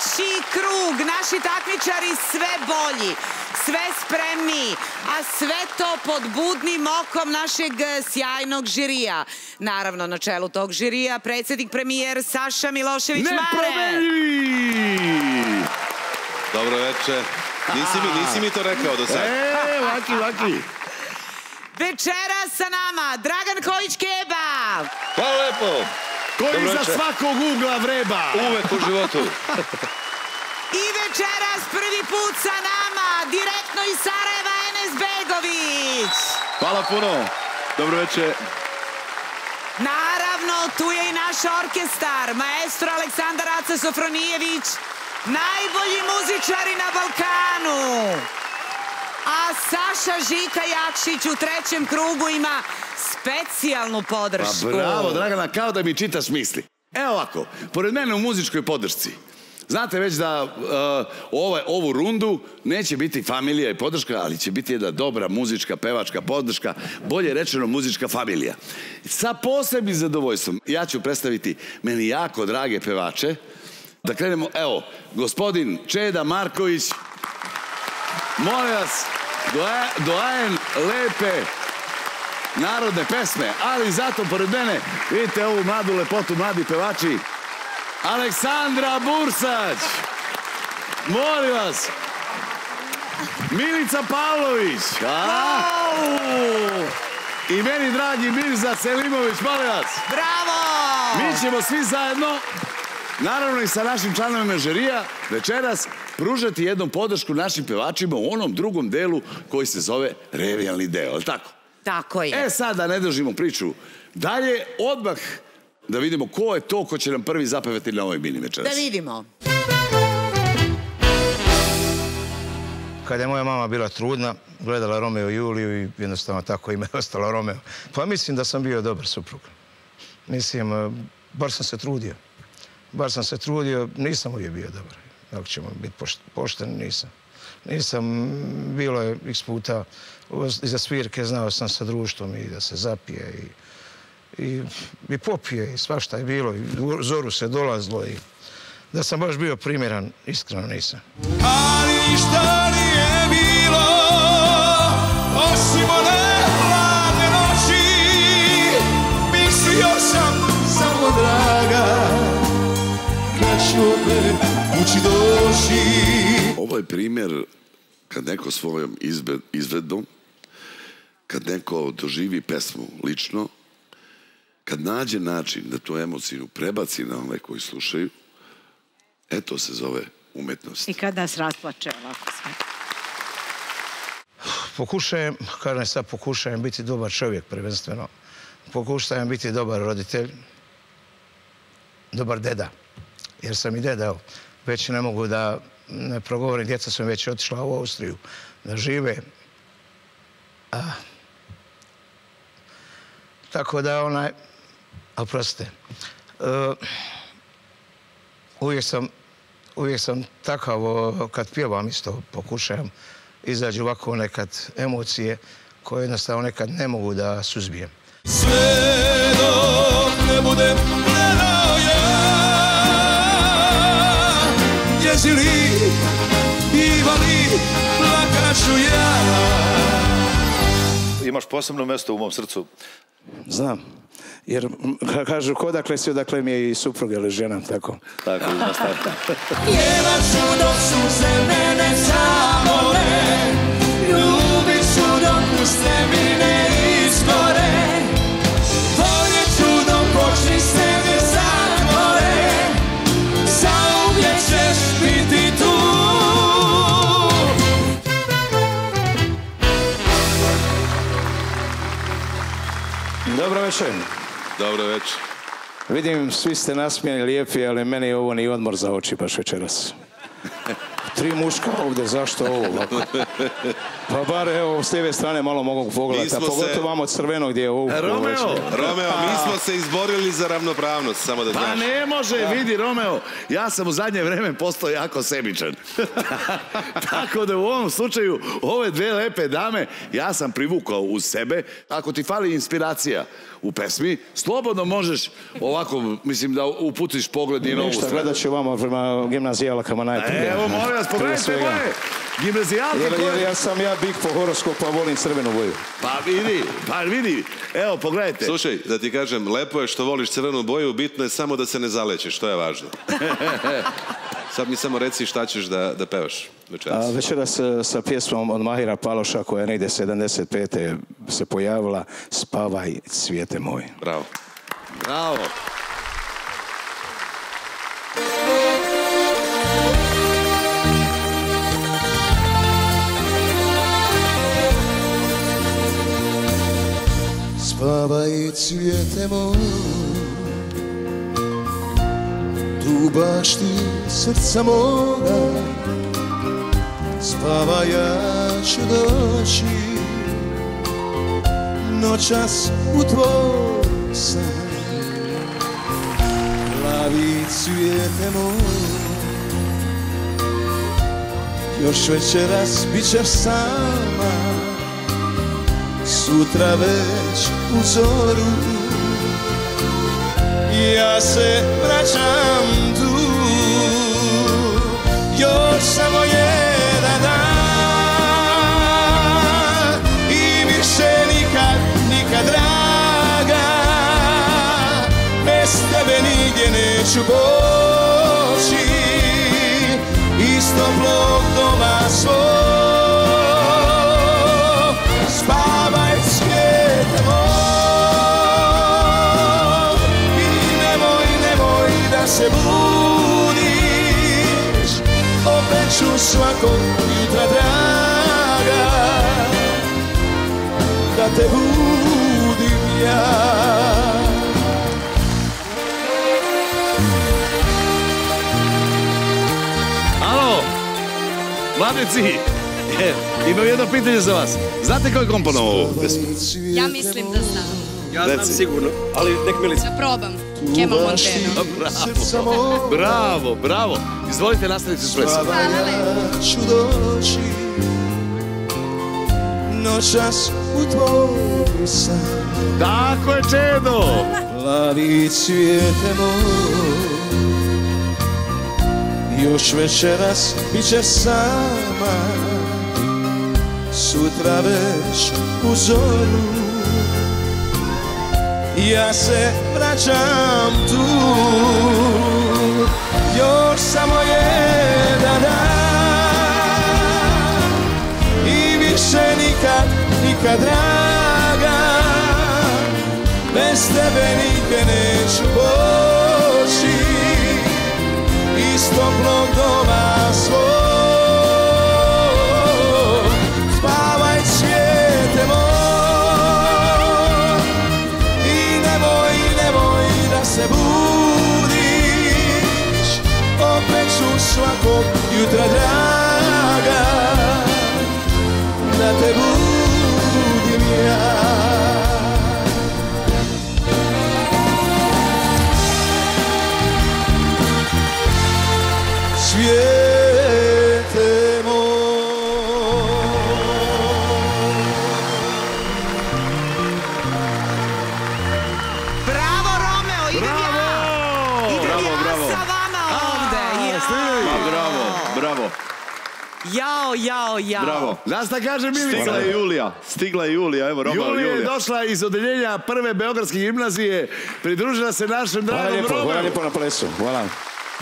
treći krug. Naši takmičari sve bolji, sve spremniji, a sve to pod budnim okom našeg sjajnog žirija. Naravno, na čelu tog žirija predsednik premijer Saša Milošević Mare. Nepromenljivi! Dobro veče. Nisi mi to rekao do sada. Laki. Večera sa nama Dragan Kojić-Keba. Hvala lepo. Koji za svakog ugla vreba. Uvek u životu. I večeras prvi put sa nama, direktno iz Sarajeva, Enes Begović. Hvala puno. Dobro večer. Naravno, tu je i naš orkestar, maestro Aleksandar Aca Sofronijević, najbolji muzičari na Balkanu. A Saša Žika Jakšić u trećem krugu ima specijalnu podršku. Bravo, Dragana, kao da mi čitaš misli. Evo ovako, pored mene u muzičkoj podršci, znate već da ovu rundu neće biti familija i podrška, ali će biti jedna dobra muzička, pevačka podrška, bolje rečeno muzička familija. Sa posebnim zadovoljstvom ja ću predstaviti meni jako drage pevače. Da krenemo, evo, gospodin Čeda Marković, molim vas, doajen lepe narodne pesme, ali zato pored mene, vidite ovu mladu lepotu, mladi pevači, Aleksandra Bursać, molim vas, Milica Pavlović, i meni dragi Mirza Selimović, molim vas. Bravo! Mi ćemo svi zajedno, naravno i sa našim članovima žirija, večeras pružati jednu podršku našim pevačima u onom drugom delu koji se zove revijalni deo, ali tako? Tako je. E sad da ne držimo priču dalje, odmah da vidimo ko je to ko će nam prvi zapevati na ovoj mini večeras. Da vidimo. Kada je moja mama bila trudna, gledala Romeo i Juliju i jednostavno tako ime je ostalo Romeo. Pa mislim da sam bio dobar suprug. Mislim, bar sam se trudio, nisam uvijek bio dobar. Ako ćemo biti pošteni, nisam. Nisam, bilo je x puta, iza svirke znao sam sa društvom i da se zapije i popije i svašta je bilo. I u zoru se dolazilo i da sam baš bio primjeran, iskreno nisam. Ali šta nije bilo, osim one hladne noći, mislio sam samo draga, kad ću opet kući doći. Ovo je primjer kad neko svojom izvedbom, kad neko doživi pesmu lično, kad nađe način da tu emociju prebaci na one koji slušaju, e to se zove umetnost. I kad nas rasplače ovako sve. Pokušajem biti dobar čovjek prvenstveno. Pokušajem biti dobar roditelj, dobar deda. Jer sam i deda, već ne mogu da ne progovorim, djeca sam već otišla u Austriju da žive. Tako da uvijek sam takav kad pjevam isto pokušavam izaći ovako nekad emocije koje jednostavno nekad ne mogu da suzbijem. Sve dok ne budem gledao ja, jezi li, piva li, plakaću ja. Imaš posebno mesto u mom srcu. Znam, jer kažu ko dakle si, odakle mi je i suprug ili žena, tako. Tako, ima starta. Pjevat ću dok suze mene zamole, ljubit ću dok uste mi ne izgore, voljet ću dok oči se mi zatvore, zauvijek ćeš biti tu. Dobro večer. Dobro večer. Vidim, svi ste nasmijeni, lijepi, ali meni ovo ni odmor za oči baš večeras. tri muška ovdje, zašto ovo? Pa bar, evo, s lijeve strane malo mogu pogledati, a pogotovo vam od crveno gdje je ovo. Romeo, mi smo se izborili za ravnopravnost, samo da znaš. Pa ne može, vidi Romeo, ja sam u zadnje vreme postao jako sebičan. Tako da u ovom slučaju, ove dve lepe dame, ja sam privukao uz sebe. Ako ti fali inspiracija u pesmi, slobodno možeš ovako, mislim, da uputiš pogled i na ovu stranu. Ništa, gledat ću vama prema gimnazijalakama najprije. Evo, molim vas, pogledajte moje gimnazijalke koje... Ja sam bik po horoskopu, a volim crvenu boju. Pa vidi, evo, pogledajte. Slušaj, da ti kažem, lepo je što voliš crvenu boju, bitno je samo da se ne zalećeš, to je važno. Sad mi samo reci šta ćeš da pevaš večeras. Večeras sa pjesmom od Mahira Paljoša koja je negdje 75. se pojavila, Spavaj cvijete moj. Bravo. Bravo. Spavaj cvijete moj, tu baš ti srca moga, spavaj, ja ću doći noćas u tvoj san. Plavi cvijete moj, još večeras bit ćeš sama, sutra već u zoru ja se vraćam tu. Još samo jedan dan i više nikad draga, bez tebe nigdje neću poći, iz toplog doma svoj. Spavaj cvijete moj, se budiš, opet ću svakog jutra draga, da te budim ja. Alo, mladnici, imam jedno pitanje za vas. Znate ko je komponovao ovu pesmu? Ja mislim da znam. Ja znam sigurno, ali nek Milica. Da probam, Kema Montero. Bravo, bravo, bravo. Izvolite, nastavite s plesom. Ja ću doći noćas u tvoj san. Tako je, Čedo! Plavi cvijete moj, još večeras bit ćeš sama, sutra već u zoru ja se vraćam tu. Još samo jedan dan i više nikad draga, bez tebe nigdje neću poći, iz toplog doma svoj. Se budiš, opet ću svakog jutra draga, da te budim ja. Cvijete moj. Bravo, Rome! Jao. Bravo. Nas da kaže Milica. Stigla je Julija, evo Roma, Julija je došla iz odeljenja prve Beogradske gimnazije, pridružila se našem dragom Romeu. Hvala lijepo na plesu, hvala.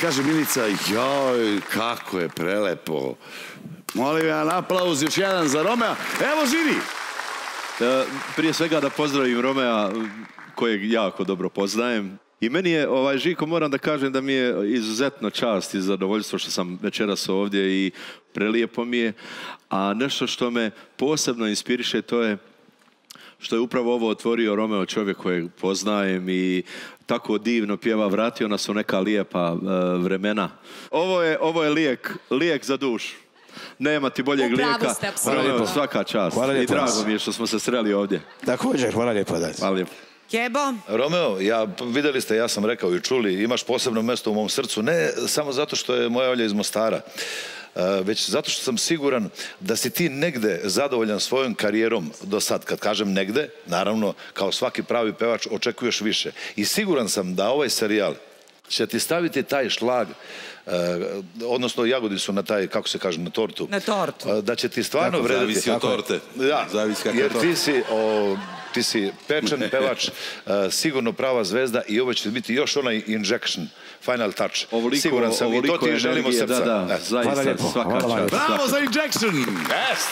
Kaže Milica, joj, kako je prelepo. Molim jedan aplauz, još jedan za Romea. Evo, živi! Prije svega da pozdravim Romea, kojeg jako dobro poznajem. I meni je, Žiko, moram da kažem da mi je izuzetna čast i zadovoljstvo što sam večeras ovdje i prelijepo mi je. A nešto što me posebno inspiriše, to je što je upravo ovo otvorio Romeo, čovjek kojeg poznajem i tako divno pjeva, vratio nas u neka lijepa vremena. Ovo je lijek za dušu. Nema ti boljeg lijeka. Svaka čast. I drago mi je što smo se sreli ovdje. Također, hvala lijepo. Hvala lijepo. Kebo? Romeo, vidjeli ste, ja sam rekao i čuli, imaš posebno mjesto u mom srcu, ne samo zato što je moja Olja iz Mostara, već zato što sam siguran da si ti negde zadovoljan svojom karijerom do sad. Kad kažem negde, naravno, kao svaki pravi pevač očekuješ više. I siguran sam da ovaj serijal će ti staviti taj šlag, odnosno jagodi su na taj, kako se kaže, na tortu. Na tortu. Da će ti stvarno vrediti. Zavisi od torte. Da, jer ti si pečen pevač, sigurno prava zvezda i ovo će biti još onaj injection, final touch. Siguran sam i to ti želimo srca. Da, zaista, svaka čast. Bravo za injection! Yes!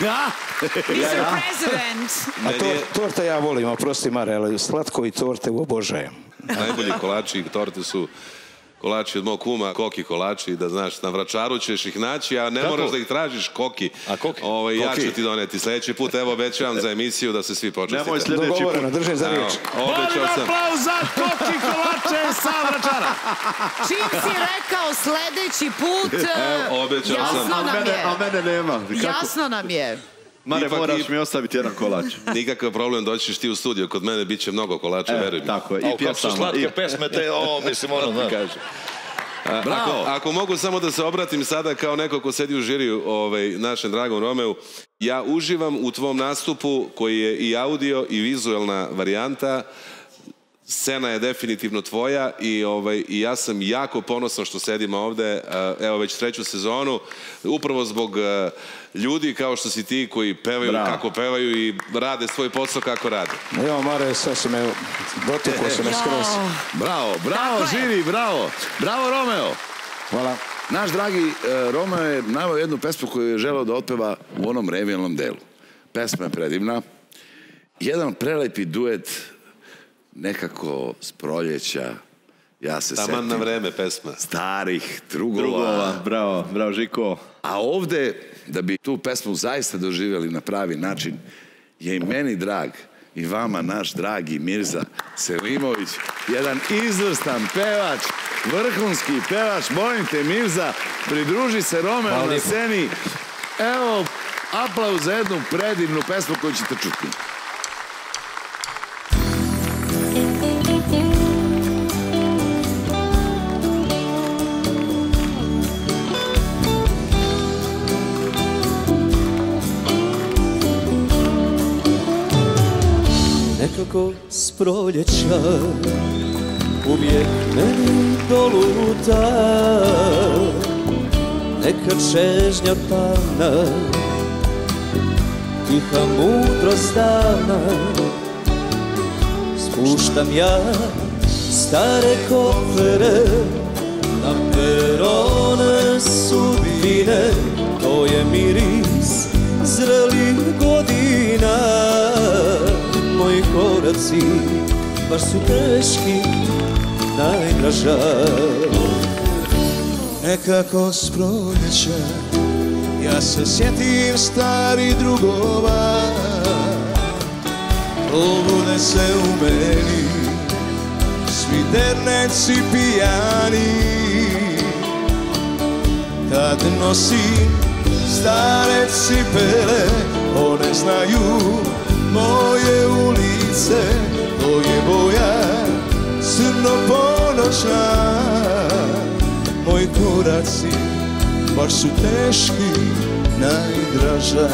Da? Mr. President! A torta ja volim, oprosti Mare, ali slatko i torte obožajem. Najbolji kolači i torte su kolači od mog kuma, koki kolači, da znaš, na Vračaru ćeš ih naći, a ne moraš da ih tražiš, koki. A koki? Ja ću ti doneti sljedeći put, evo obećavam za emisiju da se svi počestite. Nemoj sljedeći put. Dogovoreno, držim za riječ. Molim aplauz za koki kolače sa Vračara. Čim si rekao sljedeći put, jasno nam je. A mene nema. Jasno nam je. Mare, moraš mi ostaviti jedan kolač. Nikakav problem, doćiš ti u studio, kod mene bit će mnogo kolača, veruj mi. Tako je, i pjesama. Kao su slatke pesme, te ovo, mislim, ono, znaš. Ako mogu samo da se obratim sada kao neko ko sedi u žiriju našem dragom Romeu, ja uživam u tvom nastupu koji je i audio i vizualna varijanta. Scena je definitivno tvoja i ja sam jako ponosan što sedimo ovde, evo već treću sezonu, upravo zbog ljudi kao što si ti koji pevaju kako pevaju i rade svoj posao kako rade. Evo Mare, sve si me dotukao, se me skroz. Bravo, bravo, živi, bravo, bravo Romeo. Hvala. Naš dragi Romeo je naveo jednu pesmu koju je želeo da otpeva u onom revijalnom delu. Pesma je predivna, jedan prelepi duet nekako s proljeća, ja se setim. Taman na vreme pesma. Starih drugova. Bravo, bravo Žiko. A ovde, da bi tu pesmu zaista doživjeli na pravi način, je i meni drag i vama naš dragi Mirza Selimović. Jedan izvrstan pevač, vrhunski pevač. Molim te Mirza, pridruži se Romeo na sceni. Evo, aplauz za jednu predivnu pesmu koju ćete čuti. Nekako s proljeća uvijek meni doluta, neka čežnja tamna, tiha mudrost davna. Spuštam ja stare kofere na perone sudbine, to je miris zrelih godina. Moji koraci baš su teški, najdraža. Nekako s proljeća ja se sjetim starih drugova, probude se u meni svi derneci pijani. Kad nosim stare cipele, one znaju moje ulice, to je boja crno ponoća. Moji koraci baš su teški, najdraža.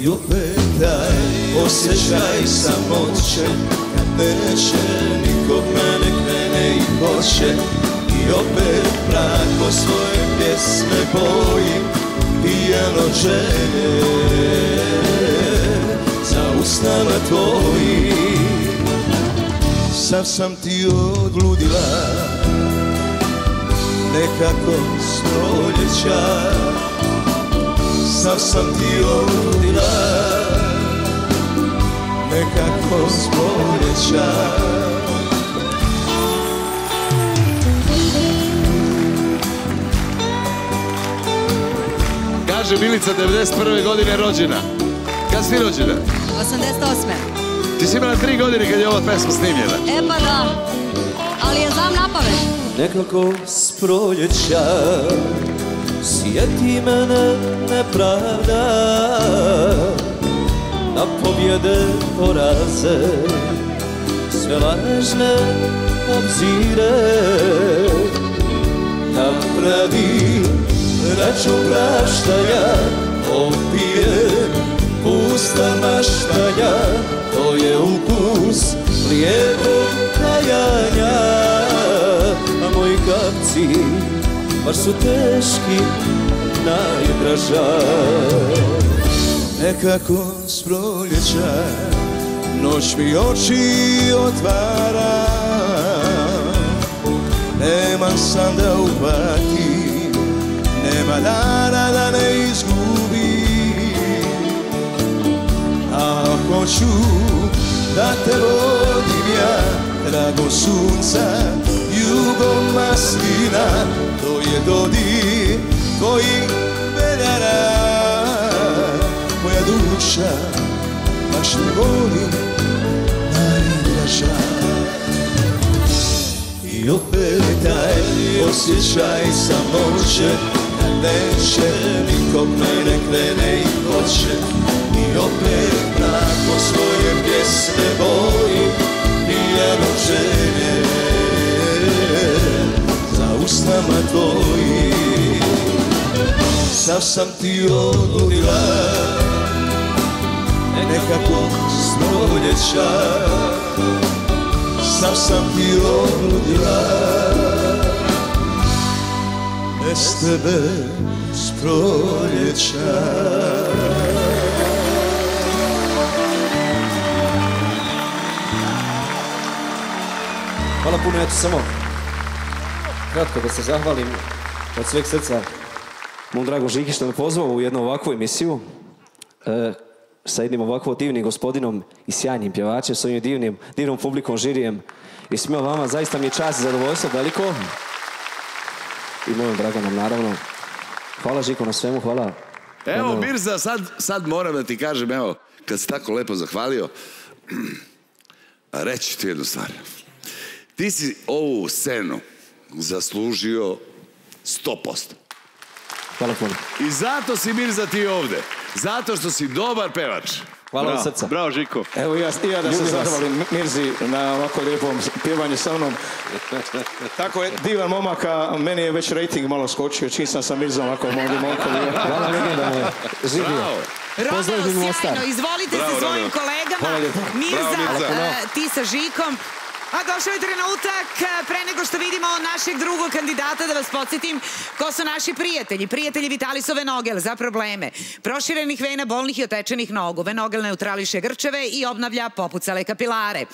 I opet taj osjećaj samoće, kad neće nikog mene krene i hoće. I opet prako svoje pjesme bojim pijano želje za usnama tvojim. Sav sam ti odludila, nekako s proljeća. Sav sam ti odludila, nekako s proljeća. Kaže Milica, 91. godine rođena. Kada si ti rođena? 88. Ti si imala 3 godine kad je ova pesma snimljena. E pa da, ali ja znam na pamet. Nekako s proljeća sjeti mene nepravda, na pobjede poraze sve važne obzire, napravi račun praštaja, opije pusta maštaja, to je ukus lijepog kajanja, a moji kapci baš su teški najdraža. Nekako s proljeća noć mi oči otvara, nema sam da upatim, nema dana da ne izgubim, a hoću da te vodim ja, drago sunca, jugo maslina, to je dodir koji me dara. Moja duša baš ne voli najdraža. I opet taj osjećaj samoće, kad neće nikog mene krene i hoće. I opet tako svoje pjesme boji, pijano žene za usnama tvoji. Sav sam ti odudila nekako s proljeća, sav sam ti odudila, bez tebe s proljeća. Hvala puno, ja ću samo kratko da se zahvalim od sveg srca mom drago Žiki što me pozvao u jednu ovakvu emisiju sa jednim ovako divnim gospodinom i sjajnim pjevačem, sa ovim divnom publikom, žirijem i svima vama. Zaista mi je čast i zadovoljstvo veliko. I mojom Draganom, naravno. Hvala Žiko na svemu, hvala. Evo Mirza, sad moram da ti kažem, evo, kad si tako lepo zahvalio, reći ti jednu stvar. Ti si ovu scenu zaslužio 100%. I zato si Mirza ti ovde. Zato što si dobar pevač. Hvala od srca. Bravo Žiko. Evo i ja da se zahvalim Mirzi na ovako lijepom pjevanju sa mnom. Tako je divan momak, a meni je već rejting malo skočio. Čim sam sa Mirzom ovako ovdje momkom. Hvala legendarno je. Živio. Rodeo sjajno. Izvolite se svojim kolegama. Mirza, ti sa Žikom. A došao je trenutak, pre nego što vidimo našeg drugog kandidata, da vas podsjetim ko su naši prijatelji. Prijatelji Vitalisove nogel za probleme proširenih vena, bolnih i otečenih nogu. Venogel neutrališe grčeve i obnavlja popucale kapilare.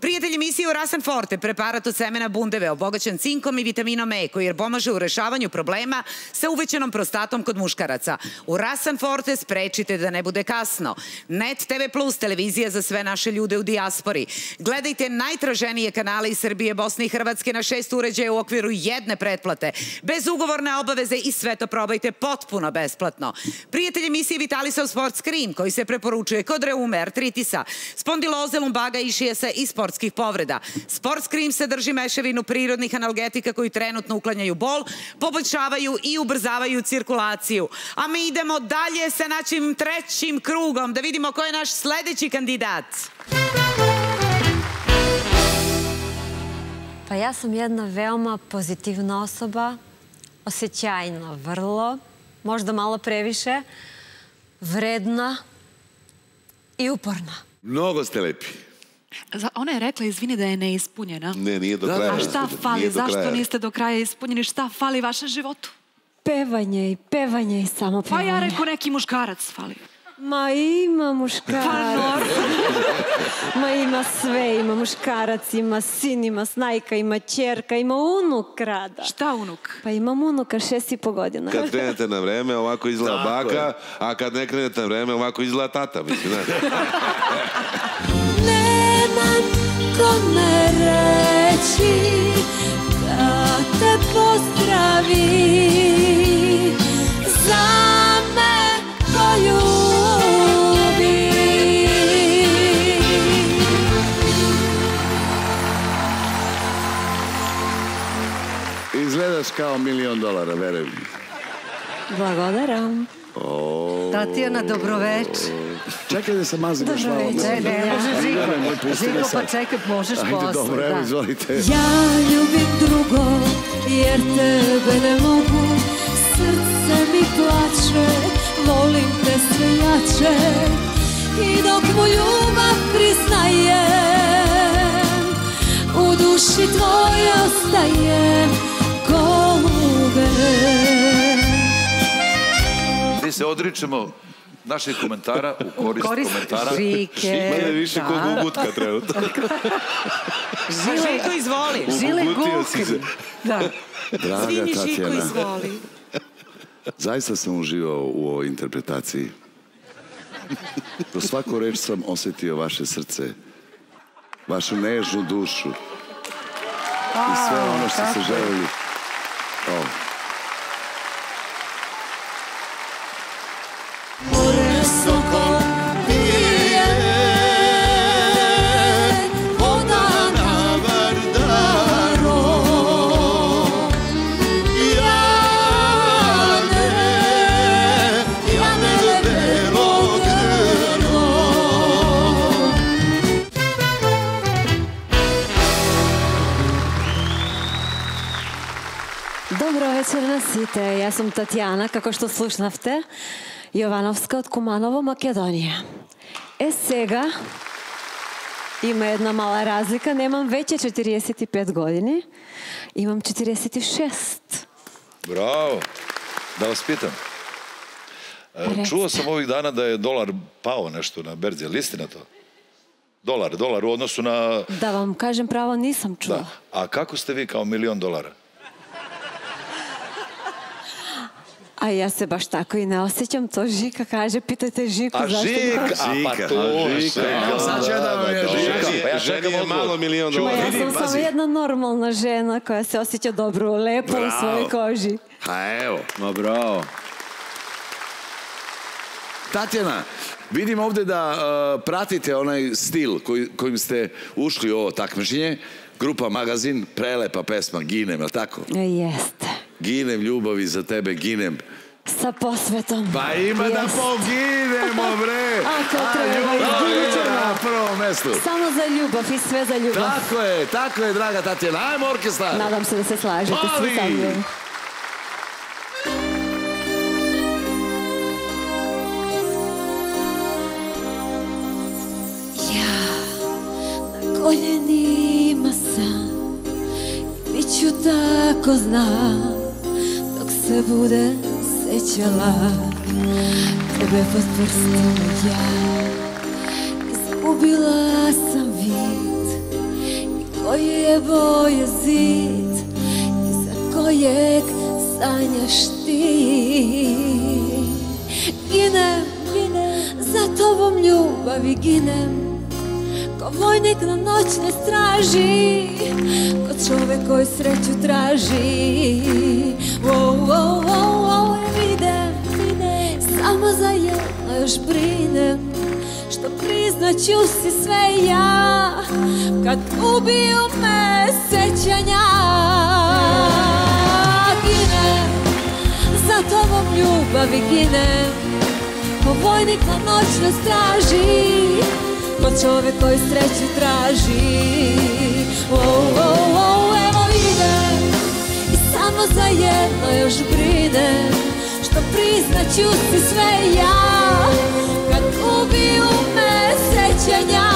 Prijatelji misije Urosan Forte, preparat od semena bundeve, obogaćen cinkom i vitaminom E, koji pomaže u rešavanju problema sa uvećenom prostatom kod muškaraca. Urosan Forte, sprečite da ne bude kasno. Net TV+, televizija za sve naše ljude u dijaspori. Gledajte najtraženije kanale iz Srbije, Bosne i Hrvatske na 6 uređaja u okviru jedne pretplate, bez ugovorne obaveze, i sve to probajte potpuno besplatno. Prijatelji emisije Vitalisov Sports Cream, koji se preporučuje kod reume, artritisa, spondiloze, lumbaga, išijasa i sportskih povreda. Sports Cream sadrži mešavinu prirodnih analgetika koji trenutno uklanjaju bol, poboljšavaju i ubrzavaju cirkulaciju. A mi idemo dalje sa našim trećim krugom, da vidimo ko je naš sledeći kandidat. Pa ja sam jedna veoma pozitivna osoba, osjećajna vrlo, možda malo previše, vredna i uporna. Mnogo ste lepi. Ona je rekla, izvini, da je neispunjena. Ne, nije do kraja. A šta fali, zašto niste do kraja ispunjeni, šta fali vašem životu? Pevanje i samo pevanje. Pa ja reku, neki muškarac fali. Ma ima muškarac, ma ima sve, ima muškarac, ima sin, ima snajka, ima čerka, ima unuk Rada. Šta unuk? Pa imam unuka 6,5 godina. Kad krenete na vreme, ovako izgleda baka, a kad ne krenete na vreme, ovako izgleda tata, mislim. Nemam kome reći da te pozdravi, za me koju. Izgledaš kao $1.000.000, verujem. Blagodaram. Tatjana, dobroveče. Čekaj da se mazim još malo. Ne, ne, možeš Žiko, pa čekaj, možeš posle. Ajde, dobro, evo, izvolite. Ja ljubim drugog, jer tebe ne mogu. Srce mi plače, volim te sve jače. I dok mu ljubav priznajem, u duši tvoje ostajem, golube. Mi se odričemo naših komentara u korist komentara. Žike. Mene više kod Gugutka trenutno. Žiko, izvoli. Žile Gugutkin. Draga Tatjana, zaista sam uživao u ovoj interpretaciji. Do svaku reč sam osjetio vaše srce, vašu nežnu dušu i sve ono što ste želeli. Ja sam Tatjana, kako što slušnavte, Jovanovska od Kumanovo, Makedonija. E sega, ima jedna mala razlika, nemam veće 45 godini, imam 46. Bravo, da vas pitam. Čuo sam ovih dana da je $1 pao nešto na berzi, ali istina to? $1 u odnosu na... Da vam kažem pravo, nisam čuo. A kako ste vi kao $1.000.000? A ja se baš tako i ne osjećam, to Žika kaže, pitajte Žiku zašto... A Žika, sad će da vam je Žika. Ženi je malo $1.000.000. Ja sam samo jedna normalna žena koja se osjeća dobro, lepo u svojoj koži. A evo, no bravo. Tatjana, vidim ovde da pratite onaj stil kojim ste ušli u ovo takmičenje. Grupa Magazin, prelepa pesma, Ginem, je li tako? Jeste. Ginem ljubavi za tebe, ginem. Sa posvetom. Pa ima da poginemo, bre! Ako treba, izgubit ćemo na prvom mestu. Samo za ljubav i sve za ljubav. Tako je, draga Tatjana. Ajmo, orkestar! Nadam se da se slažete svi sa mnom. Ja na koljenima sam, biću tako znam, dok se bude sećala tebe pod prstima. Ja izgubila sam vid i koje je boje zid i za kojeg sanjaš ti. Ginem, za tobom ljubavi ginem, ko vojnik na noć ne straži, ko čovek koji sreću traži. Idem, samo za jedna još brinem, što priznaću si sve ja, kad ubiju me sećanja. Ginem, za tobom ljubavi ginem, ko vojnik na noć ne straži, ko čovek koji sreću traži. Evo idem i samo za jedno još brinem, što priznaću si sve ja, kad ubiju me sećanja.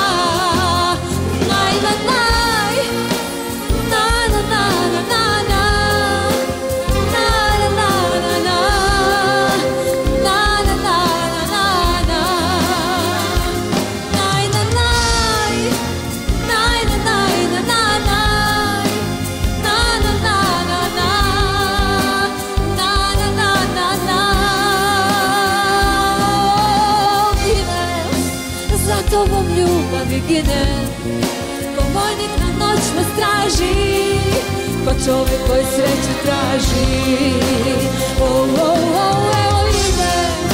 Ginem, ko vojnik na noć me straži, ko čovek koji sreću traži. Evo idem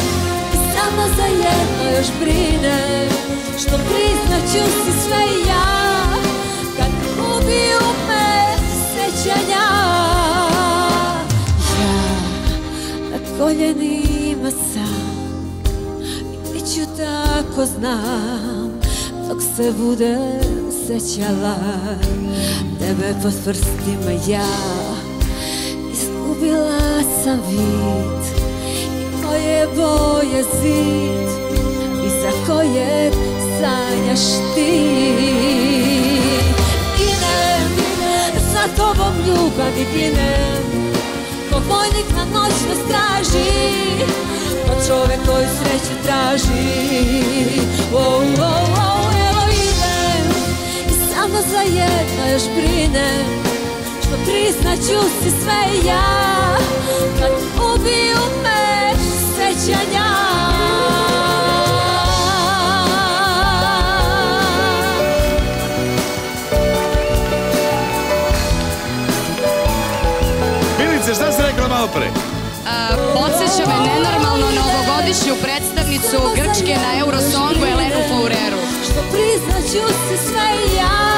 i samo za jedno još brinem, što priznaću si sve ja, kad ubiju me sećanja. koljenima sam, bit ću tako znam, dok se budem sećala tebe pod prstima. Ja izgubila sam vid i moje boje zid iza kojeg sanjaš ti. Ginem, za tobom ljubavi ginem, ko vojnik na noćnoj straži, ko čovek koju sreću traži. Evo idem i samo za jedno još brinem, što priznaću si sve ja kad ubiju me sećanja. Šta si rekla malo pre? Podseća me nenormalno novogodišnju predstavnicu Grčke na Eurosongu Elenu Faureru. Što priznaću si sve ja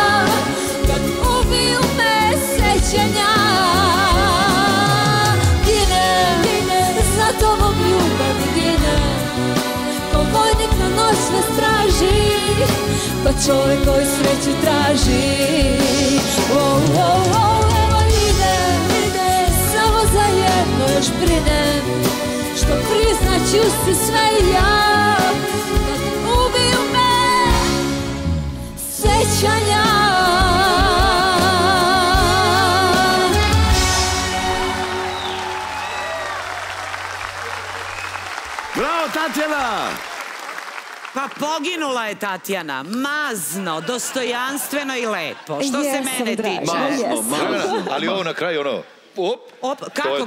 kad ubiju me sećanja. Ginem, za tobom ljubavi ginem, ko vojnik na noć nas traži, pa čovek koji sreću traži. Zajedno još brinem, što priznaću si sve ja kad ubiju me sećanja. Bravo Tatjana! Pa poginula je Tatjana, mazno, dostojanstveno i lepo, što se mene tiče. Ali ovo na kraju ono... Kako,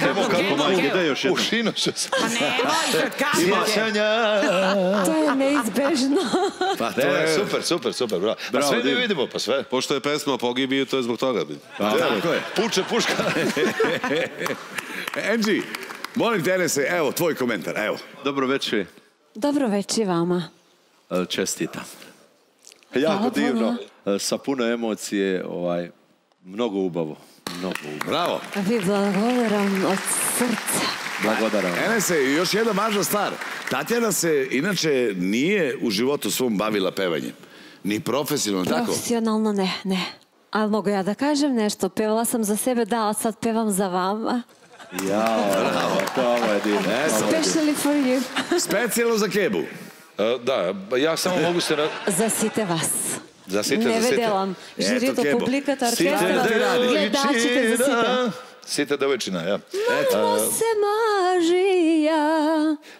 Kebo? Ušinoša sam. Pa nemoj, kako je? Sećanja. To je neizbežno. Pa to je super, bravo. A sve mi vidimo, pa sve. Pošto je pesma o pogibiju, to je zbog toga. Tako je. Puče puška. Angie, molim te, Enese, evo, tvoj komentar, evo. Dobro večer. Dobro večer vama. Čestitam. Jako divno. Sa puno emocije, mnogo ubavo. Bravo. Vi blagodaram od srca. Blagodaram. Enese, još jedna važna stvar. Tatjana se inače nije u životu svom bavila pevanjem. Ni profesionalno, tako? Profesionalno ne. Ali mogu ja da kažem nešto? Pevala sam za sebe, da, ali sad pevam za vama. Jao, bravo, to je divno. Specially for you. Specijalno za Kebu. Da, ja samo mogu se... Zasite vas. Zasite, zasite. Ne vedelam. Žirito, publikata, orkestra, gledačite, zasite. Sita devojčina, ja. Malo se mažija.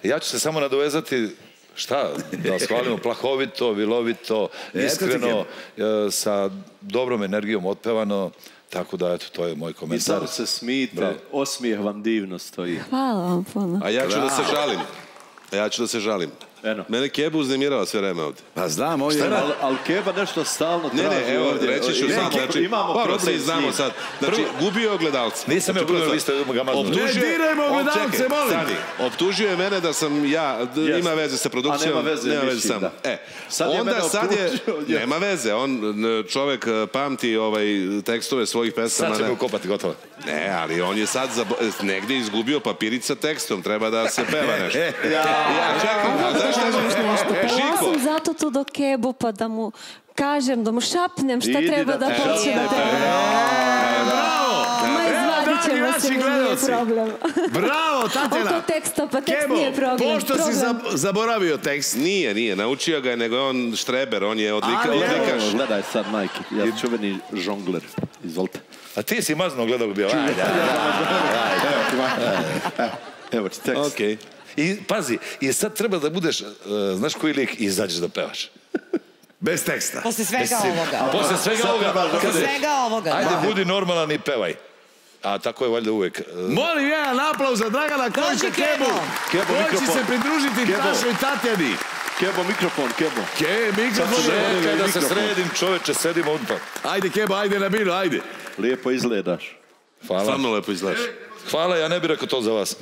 Ja ću se samo nadovezati, šta, da shvalimo, plahovito, vilovito, iskreno, sa dobrom energijom otpevano, tako da, eto, to je moj komentar. I samo se smijte, osmijeh vam divno stoji. Hvala vam puno. A ja ću da se žalim. Mene Keba uznemirava sve vreme ovde. Pa znam, ovdje je... Ali Keba nešto stalno traži ovdje. Ne, evo, reći ću sam, znači, dobro se i znamo sad. Znači, gubio je ogledalce. Nisam je prvo, vi ste ga maznuli. Ne dirajmo ogledalce, molim! Optužio je mene da sam ja, ima veze sa produkcijom. A nema veze, mislim, da. E, onda sad je, nema veze, on, čovek pamti tekstove svojih pesama. Sad će me ukopati, gotovo. Ne, ali on je sad negdje izgubio papirić sa tekstom, treba da se peva nešto. Pela sam zato tu do Kebu, pa da mu kažem, da mu šapnem šta treba da počne. Ma izvadit ćemo se, nije problem. Bravo, Tatjana! Oko teksta, pa tekst nije problem. Kebo, pošto si zaboravio tekst? Nije, naučio ga je, nego je on štreber, on je odlikaš. Gledaj sad, majke, ja sam čuveni žongler, izvolite. A ti si mazno gledao bio. Evo ti tekst. Okej. I pazi, i sad treba da budeš, znaš koji lik, i izađeš da pevaš. Bez teksta. Posle svega ovoga. Ajde, budi normalan i pevaj. A tako je valjda uvek. Molim jedan aplauz za Dragana Kojić-Kebu. Koji će se pridružiti našoj Tatjani. Kebo, mikrofon, Kebo. Čekaj da se sredim, čoveče, sedim odmah. Ajde, Kebo, ajde na binu, ajde. Lijepo izgledaš. Hvala. Stvarno lepo izgledaš. Hvala, ja ne bih rekao to za vas.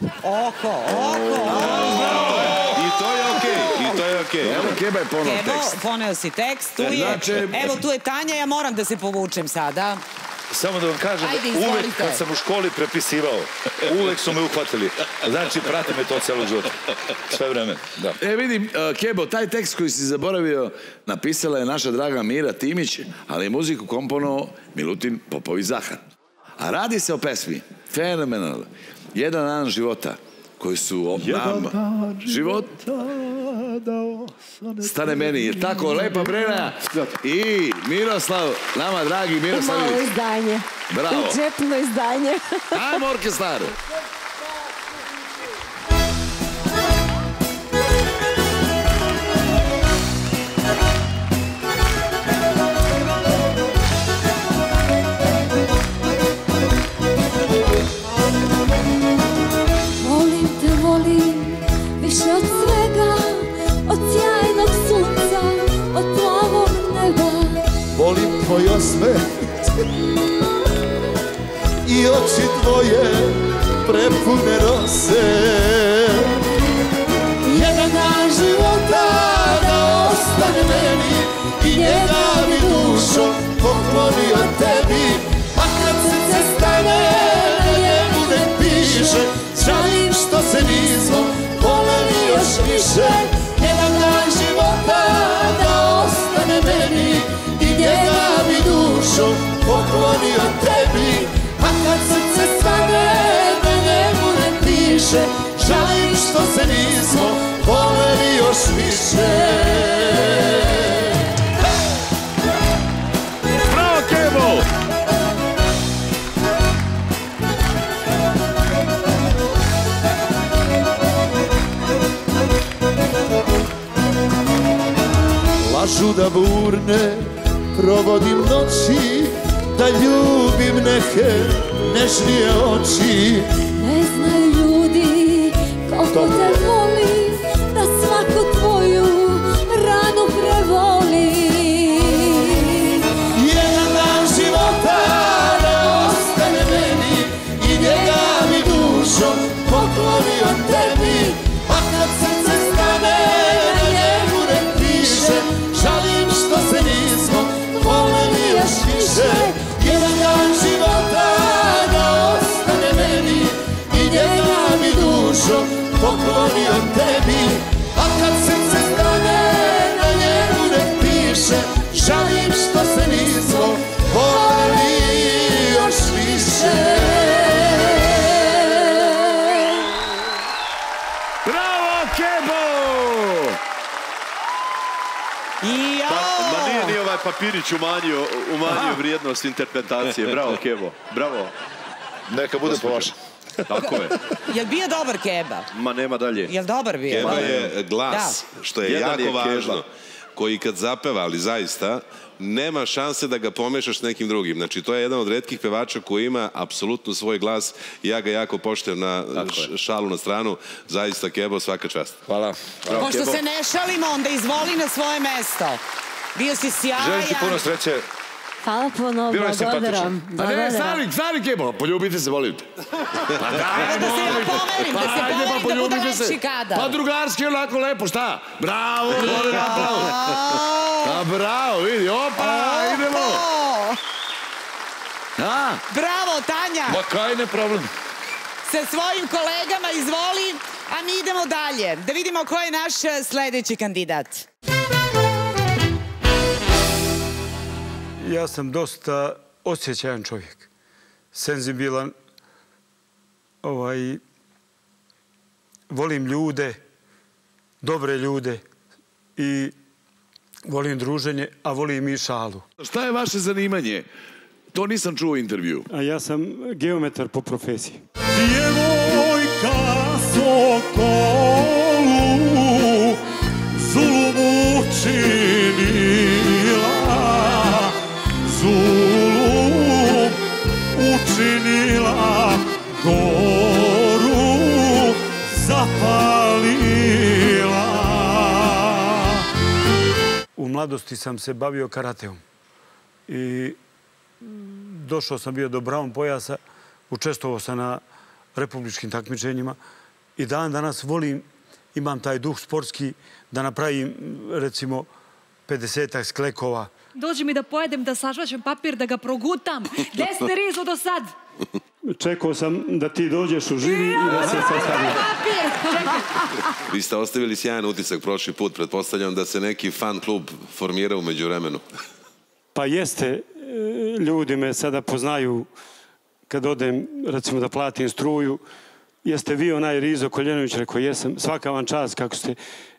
I to je okej. Evo, Keba je poneo tekst. Evo, poneo si tekst. Evo, tu je Tanja, ja moram da se povučem sada. Samo da vam kažem, uvek kad sam u školi prepisivao, uvek su me uhvatili. Znači, prate me to celo život. Sve vreme, da. E, vidim, Kebo, taj tekst koji si zaboravio napisala je naša draga Mira Tinić, ali je muziku komponovao Milutin Popović Zahar. A radi se o pesmi, fenomenalno, Jedan dan života, koji su nam život stane meni, je tako, lepa Brena i Miroslav, nama dragi Miroslavić. Malo izdanje, učepno izdanje. Ajmo orkestar! Tvoj osmeh i oči tvoje prepune rose. Jedan dan života da ostane meni i njega mi dušo poklonio tebi. A kad srce stane na njemu nek piše, žalim što se nismo voleli još više. Jedan dan života da ostane meni njega mi dušo poklonio tebi. A kad srce stane da njemu ne piše, žalim što se nismo voleli još više. Bravo, Kebo! Lažu da burne provodim noći, da ljubim neke nežnije oči. Ne znaju ljudi koliko te volim, da svaku tvoju ranu prevolim. Jedan dan života da ostane meni i njega mi dušo poklonio tebi. A kad srce stane na njemu ne piše, žalim što se nismo voleli još više. Jedan dan života da ostane meni i njega mi dušo poklonio tebi. A kad srce stane na njemu ne piše, žalim što se nismo voleli još više. Bravo, Kebo! Ma nije ovaj papirić umanjio vrijednost interpretacije. Bravo, Kebo, bravo. Neka bude po vašem. Tako je. Jel bio dobar Keba? Ma nema dalje. Jel dobar bio? Keba je glas, što je jako važno, koji kad zapeva, ali zaista, nema šanse da ga pomešaš s nekim drugim. Znači, to je jedan od retkih pevača koji ima apsolutno svoj glas. Ja ga jako poštujem, na šalu na stranu. Zaista, Kebo, svaka čast. Hvala. Pošto se ne šalimo, onda izvoli na svoje mesto. Bio si sjajan. Želim ti puno sreće. Hvala puno, blagodaram. A ne, stari Kebo, poljubite se, volim te. Pa daj, da se ja pomerim, da bude lepši kadar. Pa drugarski, onako lepo, šta? Bravo, volim, bravo. A bravo, vidi, opa, idemo. Bravo, Tanja. Ma kaj ne problem. Sa svojim kolegama, izvoli, a mi idemo dalje. Da vidimo ko je naš sledeći kandidat. Ja sam dosta osjećajan čovjek, senzibilan, volim ljude, dobre ljude i volim druženje, a volim i šalu. Šta je vaše zanimanje? To nisam čuo u intervju. A ja sam geometar po profesiji. Djevojka Sokolu zulumu činila, zulum učinila, goru zapalila. U mladosti sam se bavio karateom i došao sam bio do brown pojasa, učestvovao sam na republičkim takmičenjima i dan danas volim, imam taj duh sportski da napravim recimo 50-ak sklekova Dođi mi da pojedem, da sažvaćem papir, da ga progutam. Gde ste, Rizo, do sad? Čekao sam da ti dođeš u živi i da se sastavim. Vi ste ostavili sjajan utisak prošli put. Pretpostavljam da se neki fan klub formira u međuvremenu. Pa jeste. Ljudi me sada poznaju kad odem, recimo, da platim struju. Jeste vi onaj Rizo Koljenović, rekao jesam. Svaka vam čast kako ste.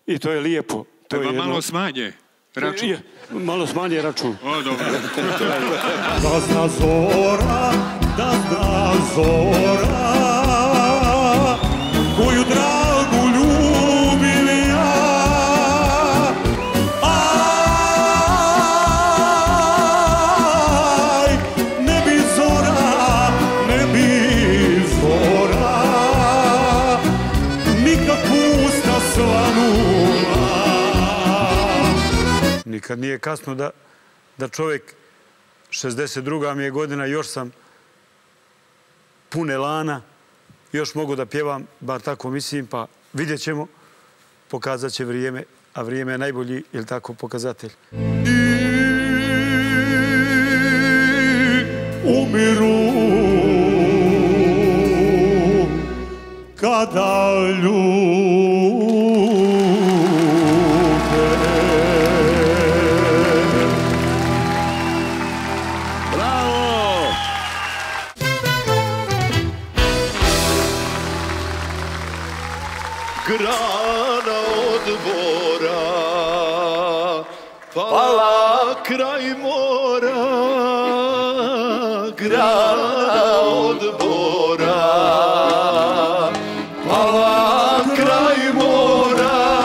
I to je lijepo. Treba malo smanje. Račun. Malo smanje račun. O, dobro. Prazna zora, prazna zora, koju dragu ljubim ja. Aj, ne bi zora, ne bi zora, nikakvu sta slanula. Nikad nije kasno da čovjek, 62. mi je godina, još sam pun elana, još mogu da pjevam, bar tako mislim, pa vidjet ćemo, pokazat će vrijeme, a vrijeme je najbolji, je li tako, pokazatelj. I umiru kada ljubim. Grana od bora, pala kraj mora. Grana od bora, pala kraj mora.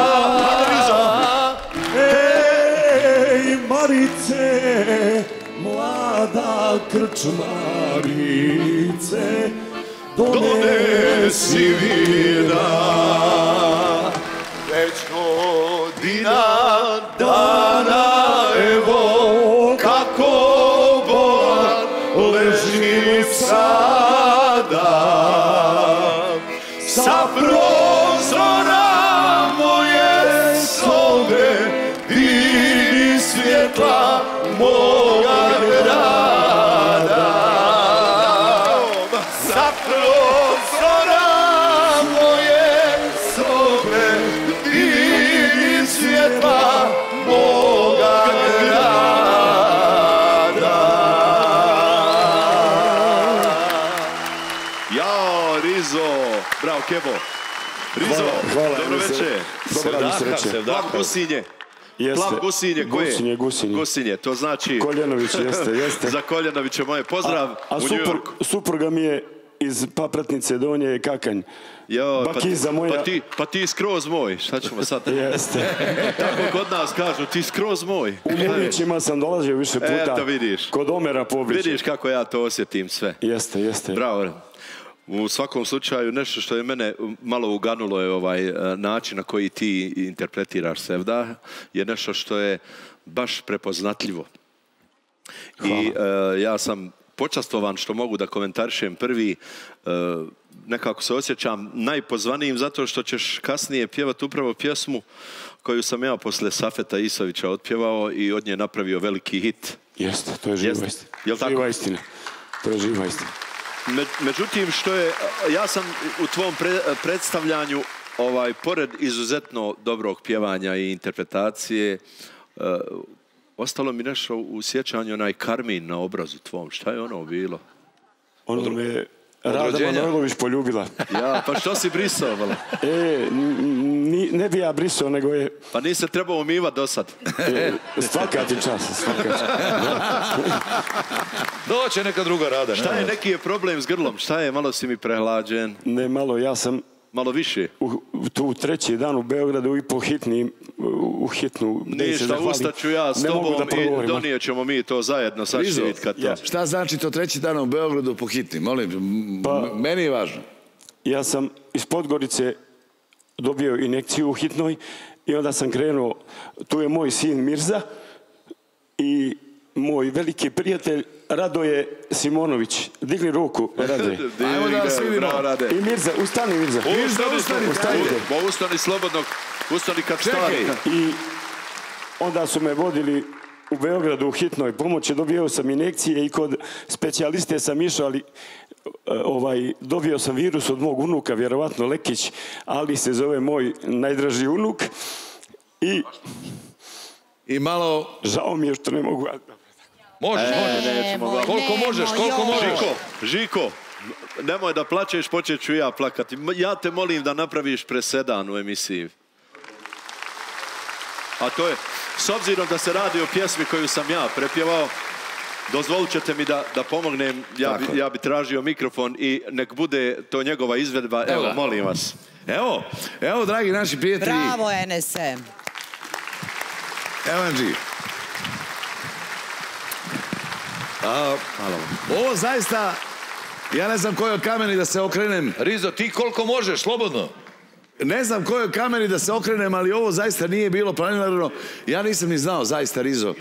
Ej, Marice, mlada krčmarice, donesi vina. Kebo, Rizo, dobro večer. Sevdaha, Gusinje. Plav Gusinje, koje je? Gusinje, to znači... Koljenović, jeste. Za Koljenovića moje pozdrav u Njujorku. A supruga mi je iz Papretnice Donje i Kakanj. Bakiza moja... Pa ti skroz moj, šta ćemo sad? Jeste. Tako kod nas kažu, ti skroz moj. U Ljubićima sam dolazio više puta. Eto vidiš. Kod Omera Pobrića. Vidiš kako ja to osjetim sve. Jeste. Bravo. U svakom slučaju, nešto što je mene malo uganulo je ovaj način na koji ti interpretiraš Sevda, je nešto što je baš prepoznatljivo. I ja sam počastovan što mogu da komentarišem prvi, nekako se osjećam najpozvanijim zato što ćeš kasnije pjevati upravo pjesmu koju sam ja posle Safeta Isovića otpjevao i od nje napravio veliki hit. Jeste, to je živa istina. Živa istina, to je živa istina. Međutim, što je, ja sam u tvom predstavljanju, pored izuzetno dobrog pjevanja i interpretacije, ostalo mi nešto u sjećanju, onaj karmin na obrazu tvom. Šta je ono bilo? Ono me Rada Manojlović poljubila. Ja, pa što si brisao, vala? Ne bi ja brisao, nego je... Pa nisi trebao umivat do sad. Svaka ti čas, svaka čas. Doće neka druga Rada. Šta je, neki je problem s grlom? Šta je, malo si mi prehlađen? Ne, malo, ja sam... Malo više? U treći dan u Beogradu i po hitnim, u hitnu... Ništa, ustaću ja s tobom i donijet ćemo mi to zajedno. Rizo, šta znači to treći dan u Beogradu po hitnim? Molim, meni je važno. Ja sam iz Podgorice dobio injekciju u hitnoj i onda sam krenuo. Tu je moj sin Mirza i moj veliki prijatelj Radoje Simonović. Digni ruku, Radoje. Ajmo da vas vidimo. I Mirza, ustani Mirza. Ustani slobodno, ustani kad stari. I onda su me vodili u Beogradu u hitnoj pomoći, dobio sam injekcije i kod specijaliste sam išao, ali dobio sam virus od mog unuka, vjerovatno Lekić, ali se zove moj najdraži unuk i malo... Žao mi je što ne mogu... Možeš, možeš. Koliko možeš. Žiko, nemoj da plačeš, počet ću ja plakati. Ja te molim da napraviš presedan u emisiji. A to je, s obzirom da se radi o pjesmi koju sam ja prepjevao, dozvolit ćete mi da pomognem, ja bi tražio mikrofon i nek bude to njegova izvedba. Evo, molim vas. Evo, dragi naši prijatelji. Bravo, Enese. Evo, Enži. Ovo zaista, ja ne znam koji od kameni da se okrenem. Rizo, ti koliko možeš, slobodno. Ne znam kojoj kameri da se okrenem, ali ovo zaista nije bilo planirano. Ja nisam ni znao, zaista, Rizo,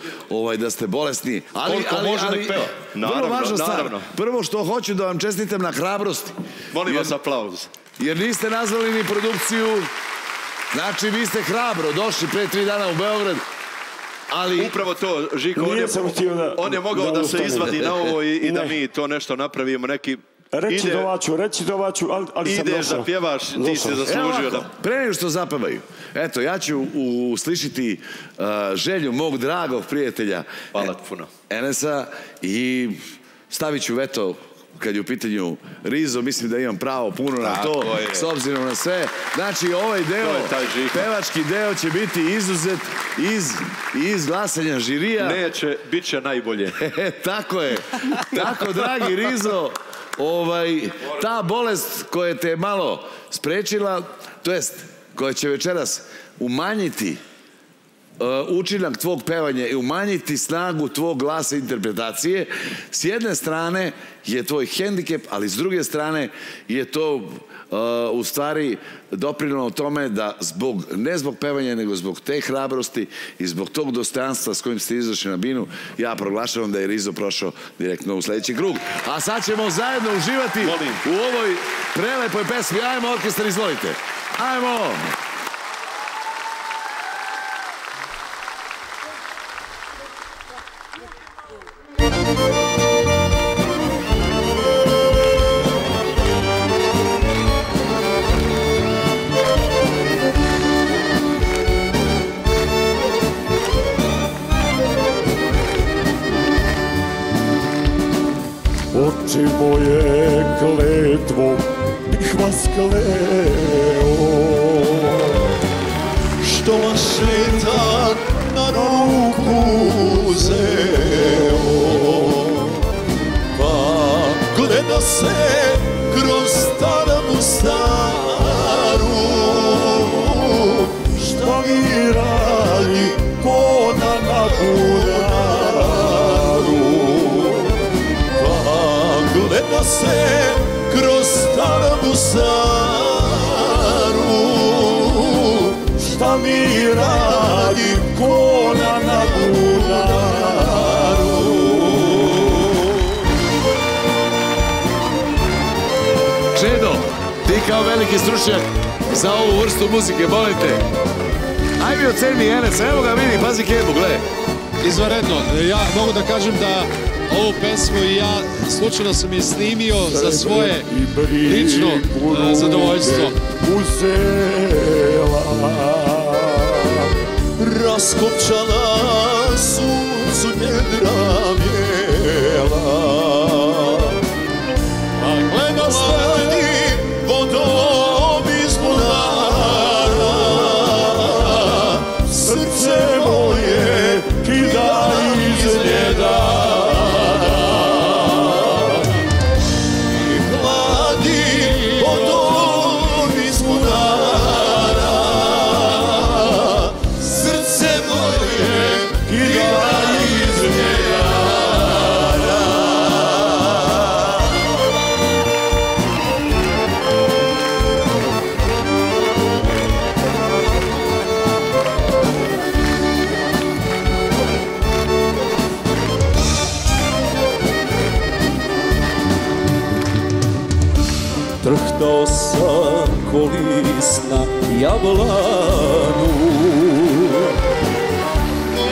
da ste bolesni. Koliko može nek peva. Vrlo važna stvar. Prvo što hoću da vam čestitam na hrabrosti. Molim vas aplauz. Jer niste nazvali ni produkciju. Znači, vi ste hrabro došli pre 3 dana u Beograd. Upravo to, Žiko, on je mogao da se izvadi na ovo i da mi to nešto napravimo, neki... Reći dovaću, ali sam došao. Ideš da pjevaš, ti se zaslužio da... Pre nego što zapevaju, eto, ja ću uslišiti želju mog dragog prijatelja. Hvala puno. Enesa, i stavit ću veto kad je u pitanju Rizo, mislim da imam pravo puno na to, s obzirom na sve. Znači, ovaj deo, pevački deo će biti izuzet iz glasanja žirija. Neće, bit će najbolje. Tako je. Tako, dragi Rizo, ta bolest koja te je malo sprečila, to jest koja će večeras umanjiti učinak tvog pevanja i umanjiti snagu tvog glasa interpretacije, s jedne strane je tvoj hendikep, ali s druge strane je to u stvari doprinjelo tome da ne zbog pevanja, nego zbog te hrabrosti i zbog tog dostojanstva s kojim ste izašli na binu, ja proglašavam da je Rizo prošao direktno u sljedeći krug. A sad ćemo zajedno uživati u ovoj prelepoj pesmi. Ajmo, orkestar, izvolite. Ajmo! Oči moje kletvom bih vas kleo, što vas šetan na ruku uzeo, pa gleda se kroz stanu staru, što mi radi ko da nakuda. Gleda se kroz staru saru, šta mi radi kona na bunaru. Čedo, ti kao veliki stručnjak za ovu vrstu muzike, bolite. Ajme oceni Enesa, evo ga vidi, pazi Kebu, gle. Izvanredno, ja mogu da kažem da ovu pesmu i ja slučajno sam je snimio za svoje lično zadovoljstvo. Raskopčala suncu njedra vjela, a gleda sledi vodom iz bunara, srce moje kida iz ljeda. Trhtao sam ko list na jablanu,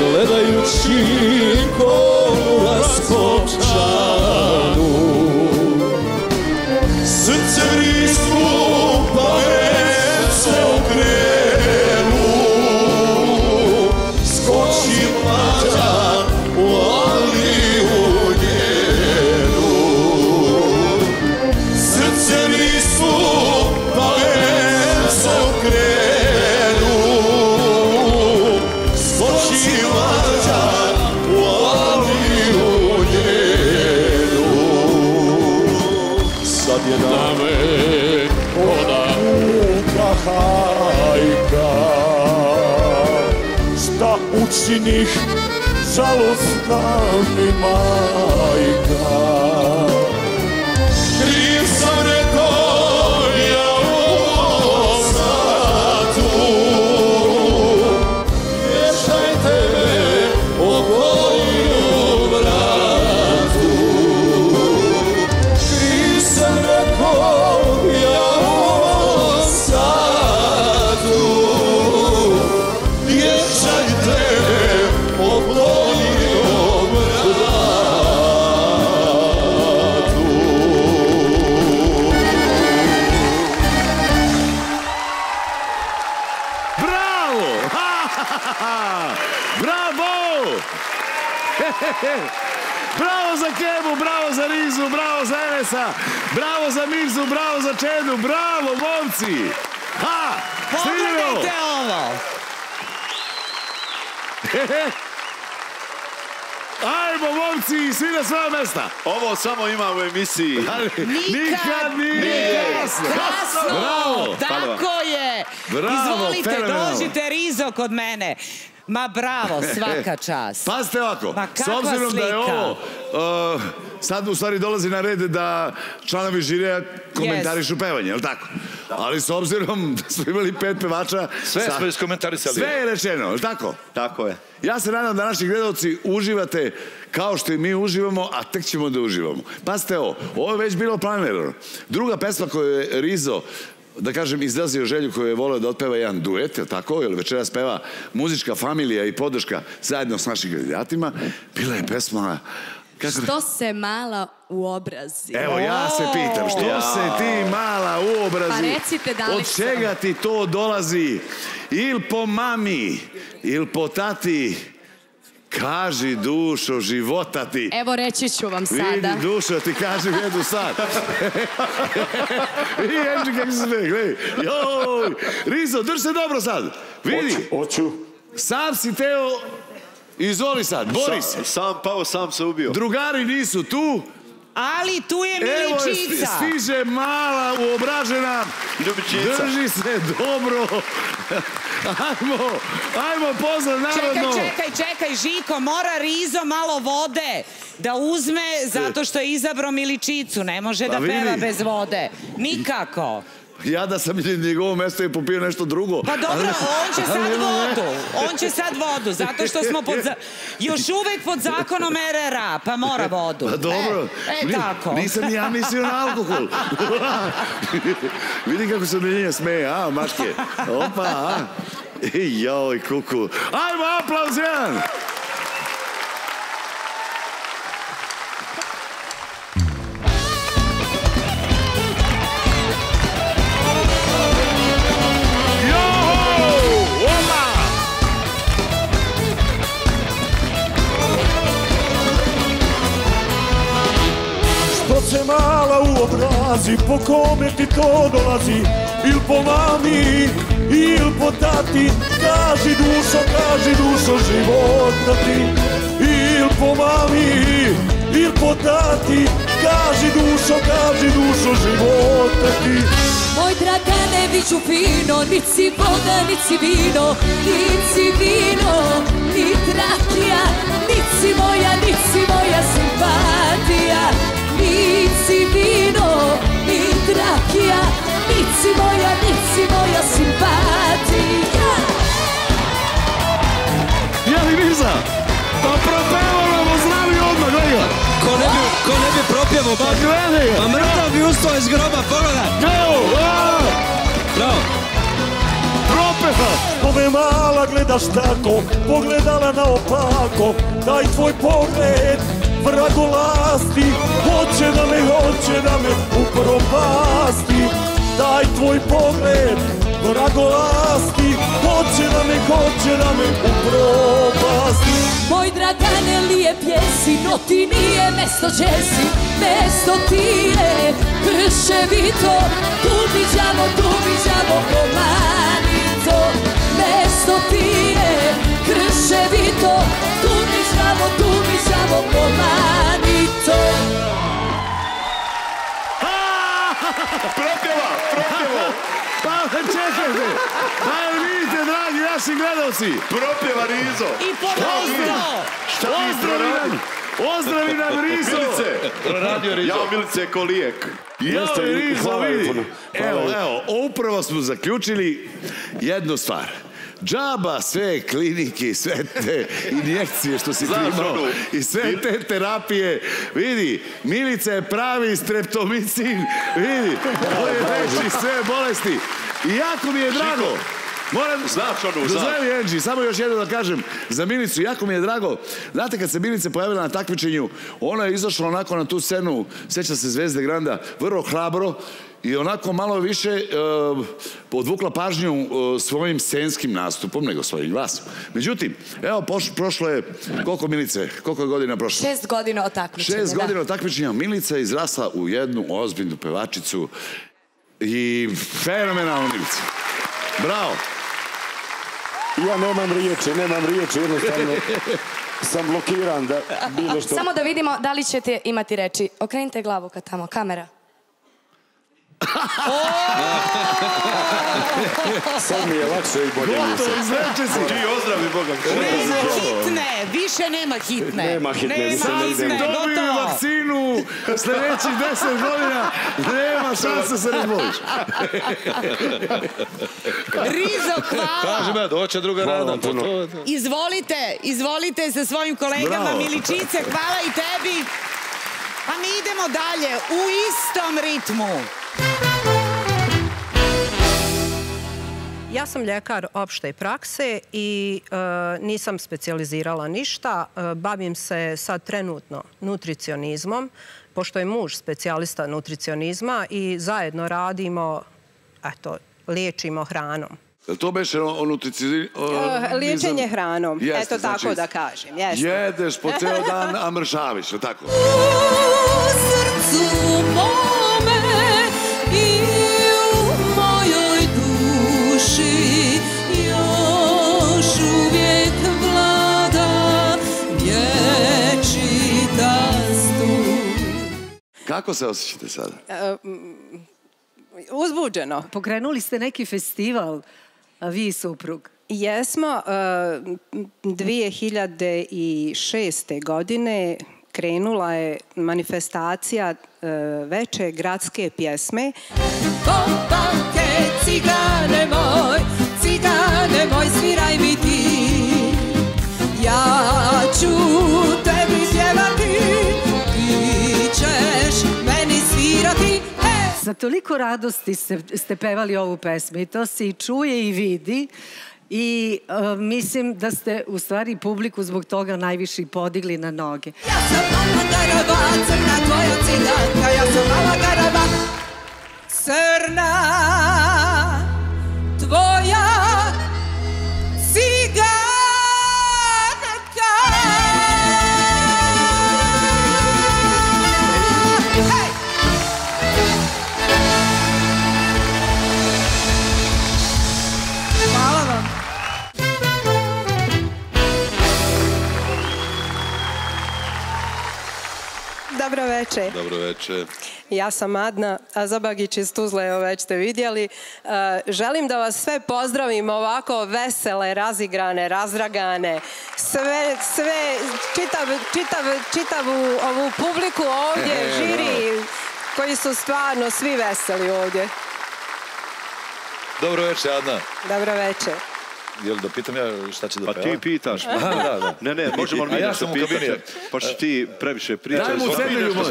gledajući ikonu raskopčanu, srce vrisku pa već se okrenu, skoči mlađa u aliju njenu, srce vrisku pa već se okrenu. Šta učinih žalostna mi majka, kriv sam rekao ja u osadu, vješajte me o moju bratu, kriv sam rekao ja bravo za Kebu, bravo za Rizu, bravo za Enesa, bravo za Mirzu, bravo za Čedu, bravo momci! Ha! Pogledajte ovo! Ajmo momci, svi na svoja mesta! Ovo samo ima u emisiji. Nikad nije kasno! Bravo! Tako je! Izvolite, dođite Rizo kod mene! Ma bravo, svaka čast. Pazite ovako, s obzirom da je ovo, sad u stvari dolazi na red da članovi žirija komentarišu pevanje, je li tako? Ali s obzirom da smo imali 5 pevača... Sve smo iskomentarisali. Sve je rečeno, je li tako? Tako je. Ja se nadam da naši gledalci uživate kao što i mi uživamo, a tek ćemo da uživamo. Pazite ovo, ovo je već bilo planirano. Druga pesma koju je Rizo... da kažem, izrazio želju koju je voleo da otpeva jedan duet, je li tako? Jer večeras peva muzička familija i podrška zajedno s našim kandidatima. Bila je pesma... Što se mala uobrazi? Evo, ja se pitam, što se ti mala uobrazi? Pa recite da li sam... Od čega ti to dolazi? Ili po mami, ili po tati... Kaži, dušo, života ti. Evo, reći ću vam sada. Vidi, dušo, ti kažem jednu sad. Vidi, Enči, kako se smije, gledaj. Joj, Rizo, drž se dobro sad. Vidi. Oću. Sam si teo, izvoli sad, bori se. Sam pao, sam se ubio. Drugari nisu tu. Ali tu je Miličica. Evo, stiže mala, uobražena. Ljubičica. Drži se dobro. Ajmo, pozdrav narodno. Čekaj, Žiko, mora Rizo malo vode da uzme zato što je izabrao Miličicu. Ne može da peva bez vode. Nikako. Ja da sam na njegovom mestu i popio nešto drugo. Pa dobro, on će sad vodu. On će sad vodu, zato što smo još uvek pod zakonom RRA, pa mora vodu. Pa dobro, nisam ja mislio na alkohol. Vidi kako se meni smeje, a, mačke. Opa, a. Joj, kuku. Ajmo, aplauz jedan! Što se mala uobrazi, po kome ti to dolazi, il po mami, il po tati, kaži dušo života ti, il po mami, il po tati, kaži dušo života ti. Moj Dragane, viću fino, nit si voda, nit si vino, nit rakija, nit si moja simpatija. Nit si vino, nit rakija, nit si moja simpatija. Jeli Riza, pa propevamo mu zdravi odmah, gledaj ga. Ko ne bi propjevo, ba gledaj ga. Pa mrtav bi ustao iz groba, pogledaj. Bravo. Propeva. Po me mala gledaš tako, pogledala naopako, taj tvoj pogled vragolasti, hoće da me upropasti, taj tvoj pogled vragolasti, hoće da me upropasti. Moj Dragane lijep jesi, no ti nije mesto Jesi, mesto ti je prševito, tu biđamo komanito. Mesto ti je krševito, tu mi žavo komanito. Propjeva, propjeva. Pa čekaj se, pa jel vidite dragi naši gledalci. Propjeva Rizo. I pozdrav. Šta mi proradio? Ozdravi nam Rizo. Milice, jao Milice ko lijek. Jao Rizo vidi. Evo, upravo smo zaključili jednu stvar. Džaba sve klinike i sve te injekcije što si primao i sve te terapije. Vidi, Milica je pravi streptomicin. Vidi, koji leči sve bolesti. I jako mi je drago. Dozvoli Enđi, samo još jedno da kažem za Milicu, jako mi je drago. Znate, kad se Milica pojavila na takmičenju, ona je izašla onako na tu scenu, sjeća se Zvezde Granda, vrlo hrabro i onako malo više odvukla pažnju svojim scenskim nastupom nego svojim glasom. Međutim, evo, prošlo je, koliko Milice, koliko je godina prošlo? 6 godina od takmičenja. 6 godina od takmičenja. Milica je izrasla u jednu ozbiljnu pevačicu i fenomenalnu Milicu. Bravo! Ja nemam riječi, jednostavno sam blokiran da bilo što... Samo da vidimo da li ćete imati reči. Okrenite glavu kad tamo, kamera. Sad mi je lakše i bolje mi se. Gotovo, izleče si. I ozdravi Boga. Nema hitne, više nema hitne. Nema hitne, više ne idemo. Sad si dobio vakcinu, sljedećih 10 godina nema šansa se ne boliš. Rizo, hvala. Kaži me, doće druga rada. Izvolite, izvolite sa svojim kolegama Miličice. Hvala i tebi. Pa mi idemo dalje, u istom ritmu. Ja sam ljekar opšte prakse i nisam specijalizirala ništa. Bavim se sad trenutno nutricionizmom, pošto je muž specijalista nutricionizma i zajedno radimo, eto, liječimo hranom. Je li to beše o nutricionizam? Liječenje hranom, eto tako da kažem. Jedeš po ceo dan, a mršaviš, je li tako? U srcu mome i u mojoj duši još uvijek vlada vječita stup. Kako se osjećate sada? Uzbuđeno. Pokrenuli ste neki festival. A vi i suprug? Jesmo. 2006. godine krenula je manifestacija veče gradske pjesme. Kompanke, cigane moj, sviraj mi ti. Ja ću tebi sjevati, ti ćeš meni svirati. Sa toliko radosti ste pevali ovu pesmu i to se i čuje i vidi i mislim da ste u stvari publiku zbog toga najviše podigli na noge. Ja sam mala garaba, crna tvoja ciganka, ja sam mala garaba, crna tvoja ciganka. Dobro večer. Dobro večer. Ja sam Adna Azabagić iz Tuzle, evo već ste vidjeli. Želim da vas sve pozdravim ovako vesele, razigrane, razdragane. Sve, čitavu ovu publiku ovdje, žiri, koji su stvarno svi veseli ovdje. Dobro večer, Adna. Dobro večer. Jel da pitam ja šta će da peva? Pa ti pitaš. Ne, možemo li mi nešto pitati? Pa što ti previše pričaš. Daj mu zemlju ljubav.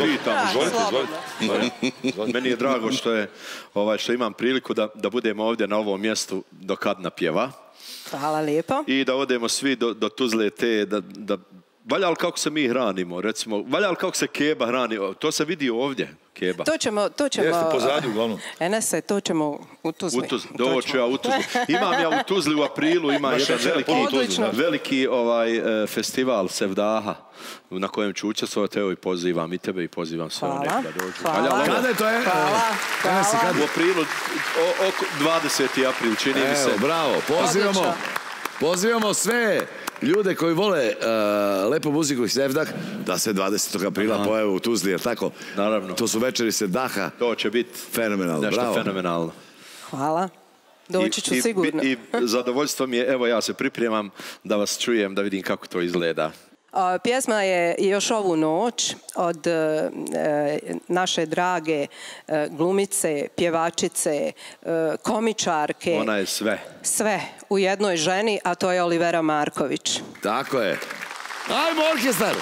Izvolite. Meni je drago što imam priliku da budem ovdje na ovom mjestu dok Adna pjeva. Hvala lijepo. I da odemo svi do Tuzle te, da valja li kako se mi hranimo, recimo, valja li kako se Keba hrani, to se vidi ovdje, Keba. To ćemo... Jeste, pozadnju, uglavnom. Enese, to ćemo u Tuzli. Doću ja u Tuzli. Imam ja u Tuzli u aprilu, ima jedan veliki festival Sevdaha, na kojem ću učestvovati, evo i pozivam i tebe i pozivam sve one kada dođu. Hvala. Kada je to? Hvala. U aprilu, oko 20. april, čini mi se. Evo, bravo, pozivamo. Pozivamo sve ljude koji vole lepo muziku i sevdah da se 20. aprila pojave u Tuzli, jer tako? Naravno. To su večeri sevdaha. To će biti nešto fenomenalno. Hvala. Doći ću sigurno. I zadovoljstvo mi je, evo ja se pripremam da vas čujem, da vidim kako to izgleda. Pjesma je Još ovu noć od naše drage glumice, pjevačice, komičarke. Ona je sve. Sve u jednoj ženi, a to je Olivera Marković. Tako je. Ajmo orkestar!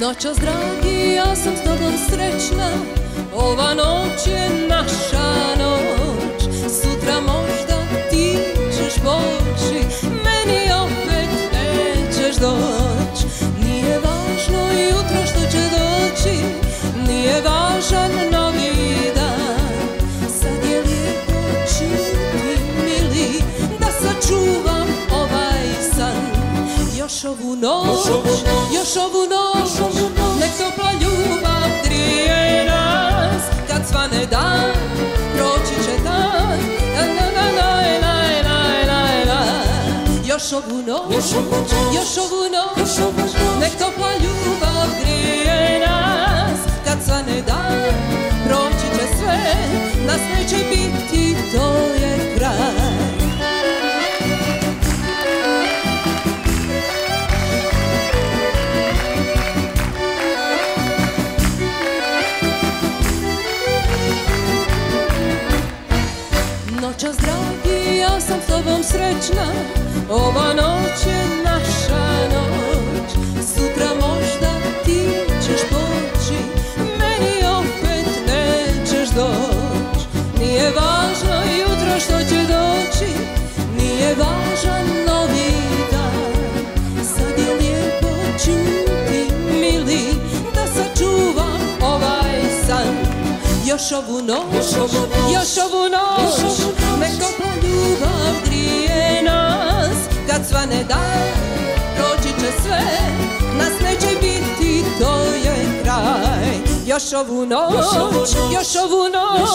Noćas, dragi, ja sam s tobom srećna, ova noć je naša noć. Sutra možda ti ćeš poći, meni opet nećeš doći. Nije važno jutro što će doći, nije važan novi dan. Sad je lijepo čuti, mili, da sačuvam ovaj san. Još ovu noć, još ovu noć, nek topla ljubav drije nas. Kad svane dan, proći će dan, još ovu noć, još ovu noć, nek topla ljubav drije nas. Kad svane dan, proći će sve, nas neće biti, to je kraj. Noćas, dragi, ja sam s tobom srećna, ova noć je naša noć. Sutra možda ti ćeš poći, meni opet nećeš doći. Nije važno jutro što će doći, nije važan novi dan. Sad je lijepo čuti, mili, da sačuvam ovaj san. Još ovu noć, još ovu noć, nek topla ljubav grije nas. Kad svane dan, proći će sve, nas neće biti, to je kraj. Još ovu noć, još ovu noć,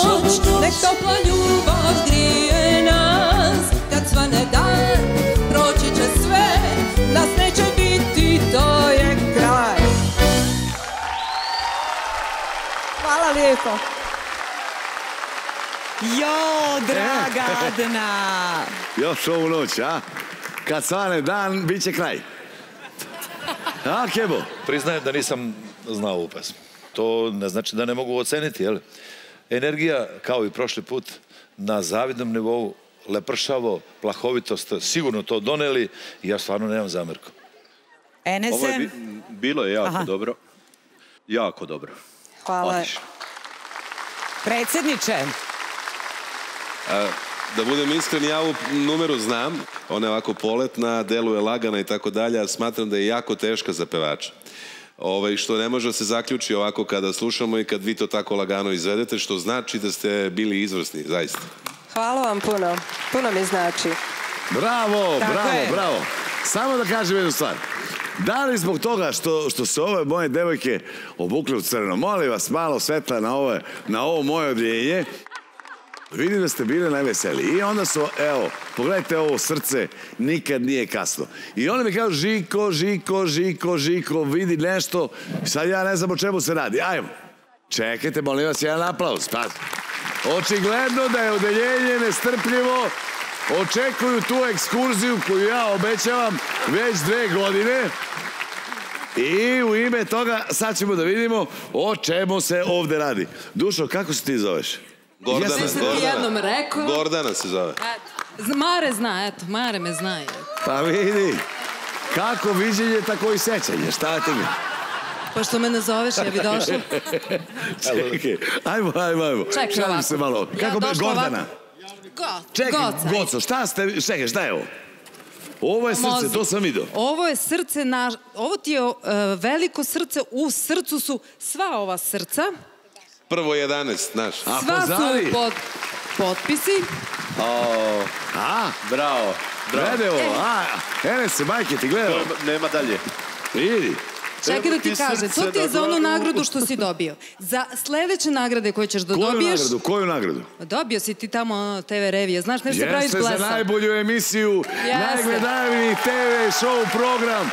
nek topla ljubav grije nas. Kad svane dan, proći će sve, nas neće biti, to je kraj. Hvala lijepo. Jo, draga Adna! Još ovu noć, a? Kad svane dan, bit će kraj. A, Kebo? Priznajem da nisam znao ovu pesmu. To ne znači da ne mogu oceniti, jel? Energija, kao i prošli put, na zavidnom nivou, lepršavo, plahovito ste sigurno to doneli i ja stvarno nemam zamjerku. Ovo je bilo jako dobro. Jako dobro. Hvala. Predsjedniče. Da budem iskren, ja ovu numeru znam. Ona je ovako poletna, deluje lagana i tako dalje, a smatram da je jako teška za pevača. Što ne može da se zaključi ovako kada slušamo i kad vi to tako lagano izvedete, što znači da ste bili izvrsni, zaista. Hvala vam puno. Puno mi znači. Bravo, bravo, bravo. Samo da kažem jednu stvar. Da li zbog toga što se ove moje devojke obukle u crno? Molim vas, malo svetla na ovo moje odjejenje. Vidim da ste bile najveseliji. I onda su, evo, pogledajte ovo srce, nikad nije kasno. I oni mi kažu, Žiko, Žiko, Žiko, Žiko, vidi nešto. Sad ja ne znam o čemu se radi. Ajmo. Čekajte, molim vas, jedan aplauz. Očigledno da je odeljenje nestrpljivo. Očekuju tu ekskurziju koju ja obećavam već 2 godine. I u ime toga sad ćemo da vidimo o čemu se ovde radi. Dušo, kako se ti zoveš? Gordana se zove. Mare zna, eto, Mare me zna. Pa vidi, kako viđenje, tako i sećanje, šta ti mi? Pa što me nazoveš, ja bi došla. Čekaj, ajmo. Čekaj ovako. Kako bi, Gordana? Čekaj, Goco, šta ste, čekaj, šta je ovo? Ovo je srce, to sam vidio. Ovo je srce, ovo ti je veliko srce, u srcu su sva ova srca. Prvo 11, znaš. Sva su potpisi. Bravo. Glede ovo, Enes, majke, ti gleda ovo. Nema dalje. Vidi. Čekaj da ti kažem, to ti je za onu nagradu što si dobio. Za sledeće nagrade koje ćeš da dobiješ... Koju nagradu? Dobio si ti tamo TV revije, znaš, nešto praviš plesa. Jeste, za najbolju emisiju, najgledaniji TV show program.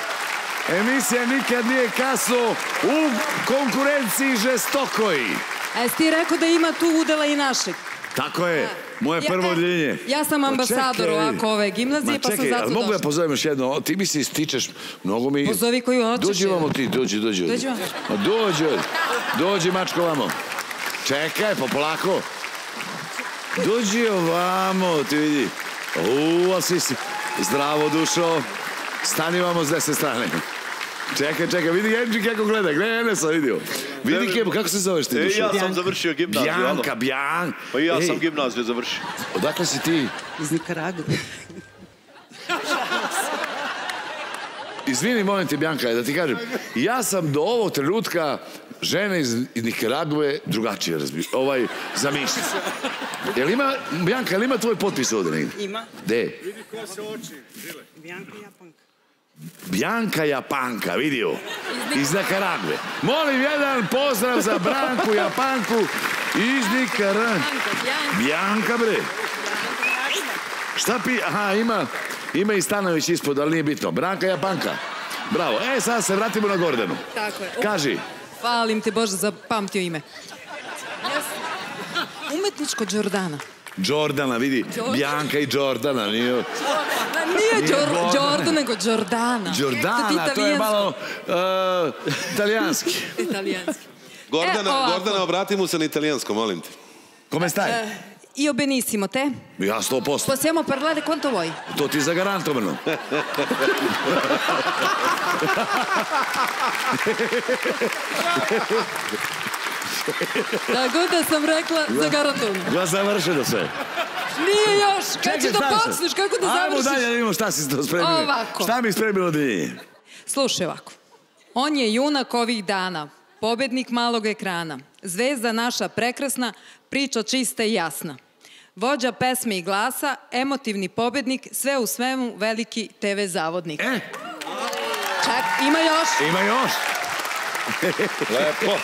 Emisija Nikad nije kasno u konkurenciji žestokoji. A jesi ti rekao da ima tu udela i našeg? Tako je, moje prvo odeljenje. Ja sam ambasador ovako ove gimnazije, pa sam zato došla. Mogu ja pozovem još jedno? Ti mi se ističeš, mnogo mi... Pozovi koju hoćeš. Dođi vamo ti, dođi. Dođi vamo. Dođi mačko vamo. Čekaj, pa polako. Dođi ovamo, ti vidi. Uuu, si si. Zdravo dušo. Stani vamo s desne strane. Čekaj, vidi Enđi kako gleda, gleda Enesa, vidio. Vidi Kebu, kako se zoveš ti dušo? Ja sam završio gimnaziju. Bianca. Pa i ja sam gimnaziju završio. Odakle si ti? Iz Nikaragve. Izvini, molim te, Bianca, da ti kažem, ja sam do ovog trenutka žene iz Nikaragve drugačije zamišljam. Jel ima, Bianca, ima tvoj potpis ovde negdje? Ima. Gde? Vidi koja se oči, žile. Bianca Japanka. Bianca Japanka, vidio, iz Nikaragve. Molim jedan pozdrav za Branku Japanku iz Nikaragve. Bianca, bre. Šta pi... Aha, ima i Stanović ispod, ali nije bitno. Branka Japanka. Bravo. E, sad se vratimo na Gordanu. Tako je. Kaži. Hvalim te, Bože, zapamtio ime. Umetničko Giordana. Giordana, vidi, Bianca i Giordana. Nije Giordana, nego Giordana. Giordana, to je malo italijanski. Gordana, obrati mu se na italijansko, molim te. Come stai? Io benissimo, te? Ja 100%. Possiamo parlare quanto vuoi. To ti zagarantovano. Tako da sam rekla zagarantovno. Ja završeno sve. Nije još, kada će da počneš, kako da završiš? Ajmo dalje, vidimo šta si spremio. Ovako. Šta mi spremilo odeljenje? Slušaj ovako, on je junak ovih dana, pobednik malog ekrana, zvezda naša prekrasna, priča čista i jasna. Vođa pesme i glasa, emotivni pobednik, sve u svemu veliki TV zavodnik. E? Čak, ima još. Ima još. Lepo.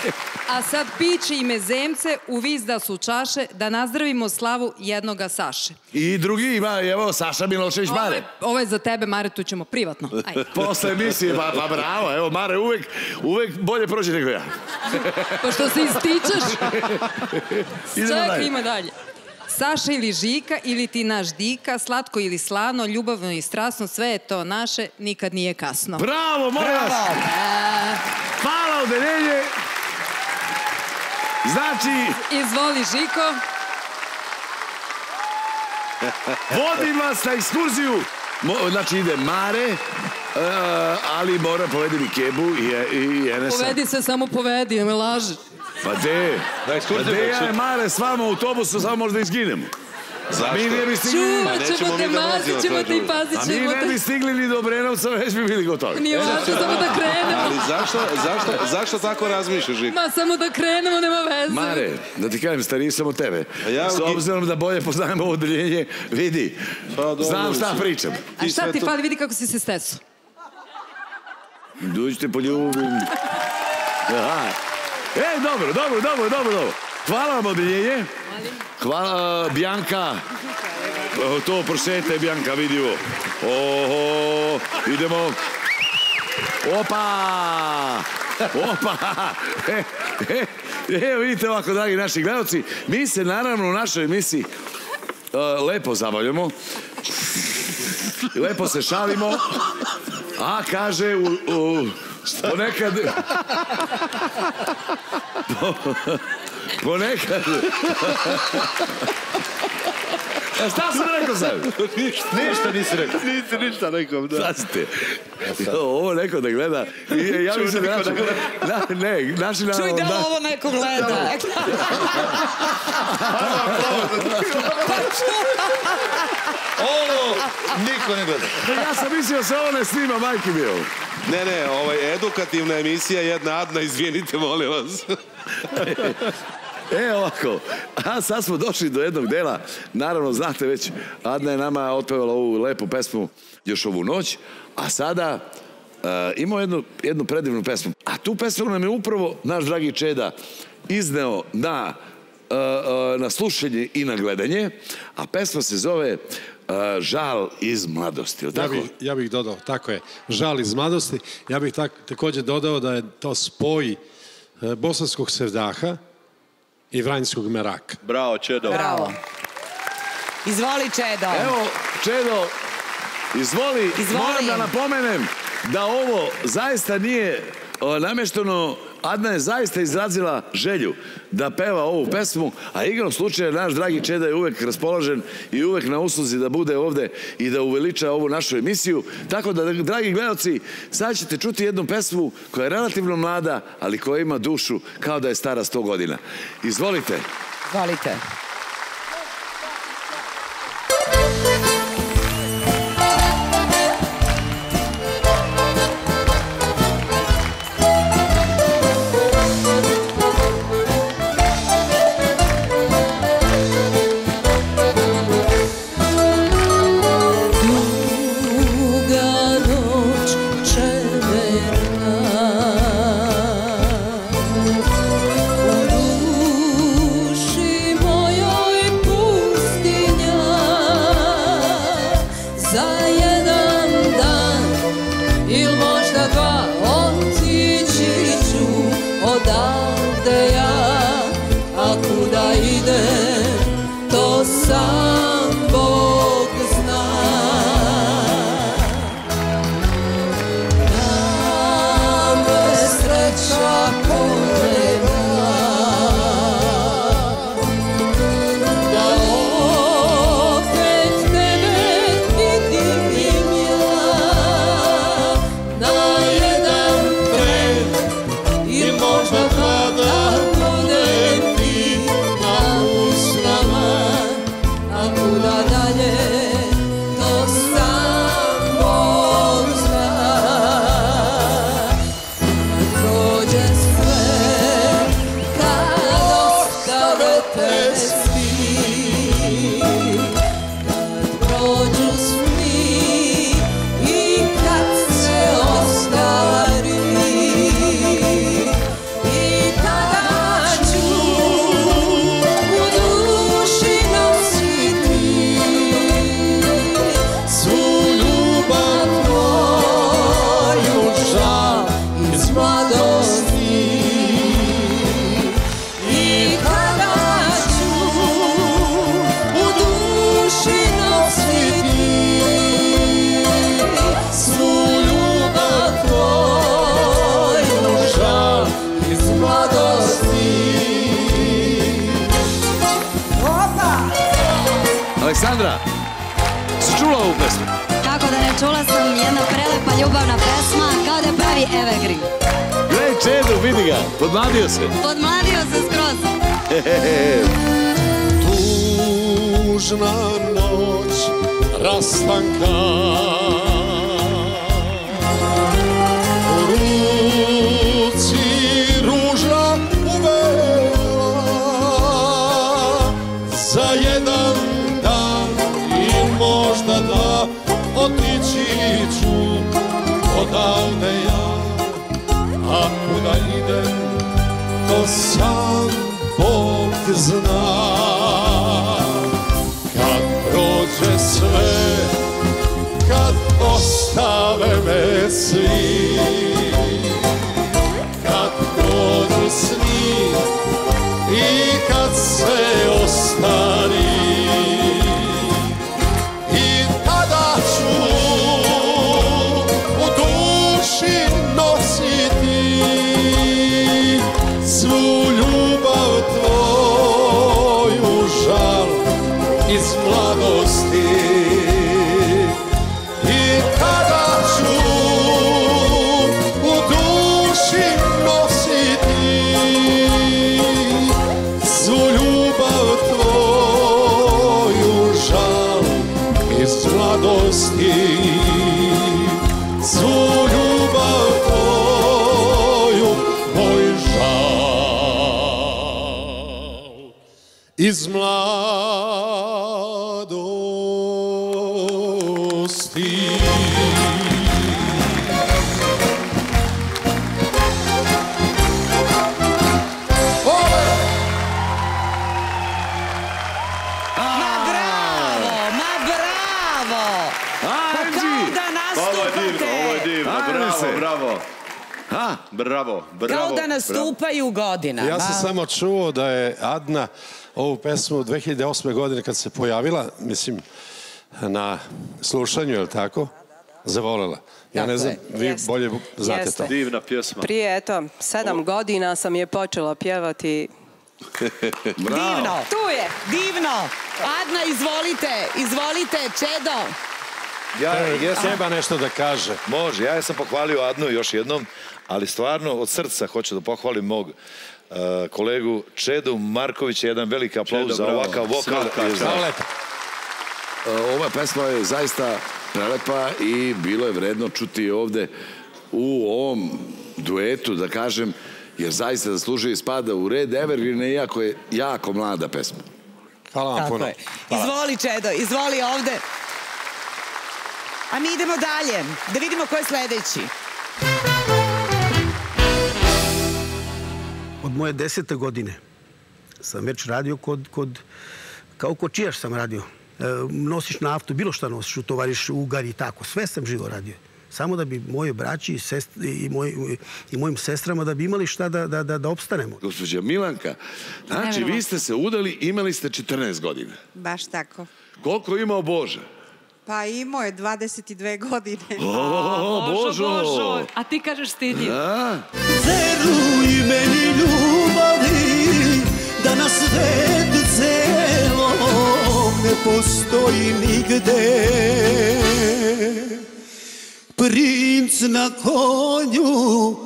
A sad pići ime zemce, uvizda su čaše, da nazdravimo slavu jednoga Saše. I drugi ima, evo, Saša Milošević Mare. Ovo je za tebe, Mare, tu ćemo privatno. Posle emisije, pa bravo, evo, Mare, uvek bolje prođe nego ja. Pa što se ističeš? Čekaj, ima dalje. Saša ili Žika, ili ti naš Dika, slatko ili slano, ljubavno i strasno, sve je to naše, nikad nije kasno. Bravo, molim vas! Hvala, odeljenje! Znači... Izvoli, Žiko. Vodim vas na ekskurziju. Znači, ide Mare, ali mora povedi mi Kebu i Enesa. Povedi se, samo povedi, ne me laži. Pa de, ja je Mare s vama u autobusu, samo možda izginemo. Čuvat ćemo te, mazit ćemo te i pazit ćemo te. A mi ne bi stigli ni do Obrenovca, već bi bili gotovi. Nije važno, samo da krenemo. Ali zašto tako razmišljaš, Žika? Ma, samo da krenemo, nema veze. Mare, da ti kažem, stariji sam od tebe. S obzirom da bolje poznajem ovo odeljenje, vidi, znam šta pričam. A šta ti fali, vidi kako si se stesu. Dođite, poljubim. E, dobro. Hvala vam odeljenje. Hvala, Bianca. To prošete, Bianca, vidi ovo. Oho, idemo. Opa. Evo, vidite ovako, dragi naši gledalci. Mi se, naravno, u našoj emisiji lepo zabavljamo. Lepo se šalimo. A, kaže, ponekad Šta sam rekao sam? Ništa nisi rekao. Nisi ništa rekao, da. Sada ste. Ovo neko da gleda. Ja mi se naši... Ne, naši na... Čuj, da li ovo neko gleda? Pa čuj! Ovo niko ne gleda. Ja sam mislio se ovo ne snima, majke mi je ovo. Ne, ne, ovo je edukativna emisija, jedna Adna, izvinite, molim vas. E, ovako, a sad smo došli do jednog dela, naravno, znate već, Adna je nama otpevala ovu lepu pesmu još ovu noć, a sada imao jednu predivnu pesmu. A tu pesmu nam je upravo naš dragi Čeda izneo na slušanje i na gledanje, a pesma se zove Žal iz mladosti, ili tako? Ja bih dodao, tako je, Žal iz mladosti. Ja bih također dodao da je to spoj bosanskog sevdaha i vranjskog meraka. Bravo, Čedo. Bravo. Izvoli, Čedo. Evo, Čedo, izvoli. Moram da napomenem da ovo zaista nije namešteno. Adna je zaista izrazila želju da peva ovu pesmu, a igrom slučaja naš dragi Čeda je uvek raspoložen i uvek na usluzi da bude ovde i da uveliča ovu našu emisiju. Tako da, dragi gledaoci, sad ćete čuti jednu pesmu koja je relativno mlada, ali koja ima dušu kao da je stara 100 godina. Izvolite. Izvolite. Aleksandra, si čula ovu pesmu? Tako da ne, čula sam, jedna prelepa ljubavna pesma, kao da pravi evergreen. Gledaj Čedu, vidi ga, podmladio se. Podmladio se skroz. Tužna noć rastanka, u ruci ruža uvela, za jedan da otići ću odavde ja, a kuda idem to sam Bog zna. Kad prođe sve, kad ostave me svi, kad prođu sni i kad se ostari, svu ljubav tvoju žal iz mladosti. I kada ću u duši nositi svu ljubav tvoju, žal iz mladosti, svu ljubav tvoju, moj žal iz mladosti. Bravo, bravo. Kao da nastupaju godina. Ja sam samo čuo da je Adna ovu pesmu 2008. godine kad se pojavila, mislim, na slušanju, je li tako? Zavolela. Ja ne znam, vi bolje znate to. Divna pjesma. Prije, eto, 7 godina sam je počela pjevati. Divno, tu je, divno. Adna, izvolite, izvolite, Čedo. Treba nešto da kaže. Može, ja sam pohvalio Adnu još jednom, ali stvarno od srca hoću da pohvalim mog kolegu Čedu Markovića. Jedan veliki aplauz za ovakav vokal. Ova pesma je zaista prelepa i bilo je vredno čuti ovde u ovom duetu, da kažem, jer zaista zaslužuje i spada u red evergreena, iako je jako mlada pesma. Hvala vam puno. Izvoli, Čedo, izvoli ovde. A mi idemo dalje, da vidimo ko je sledeći. Od moje 10. godine sam već radio kao kočijaš sam radio. Nosiš naftu, bilo šta nosiš, utovariš ugar i tako. Sve sam živo radio. Samo da bi moje braći i mojim sestrama da bi imali šta da opstanemo. Gospođa Milanka, znači vi ste se udali, imali ste 14 godina. Baš tako. Koliko je imao Boža? Pa imao je 22 godine. Božo, Božo. A ti kažeš stidi. Veruj meni ljubavi, da na svetu celom ne postoji nigde princ na konju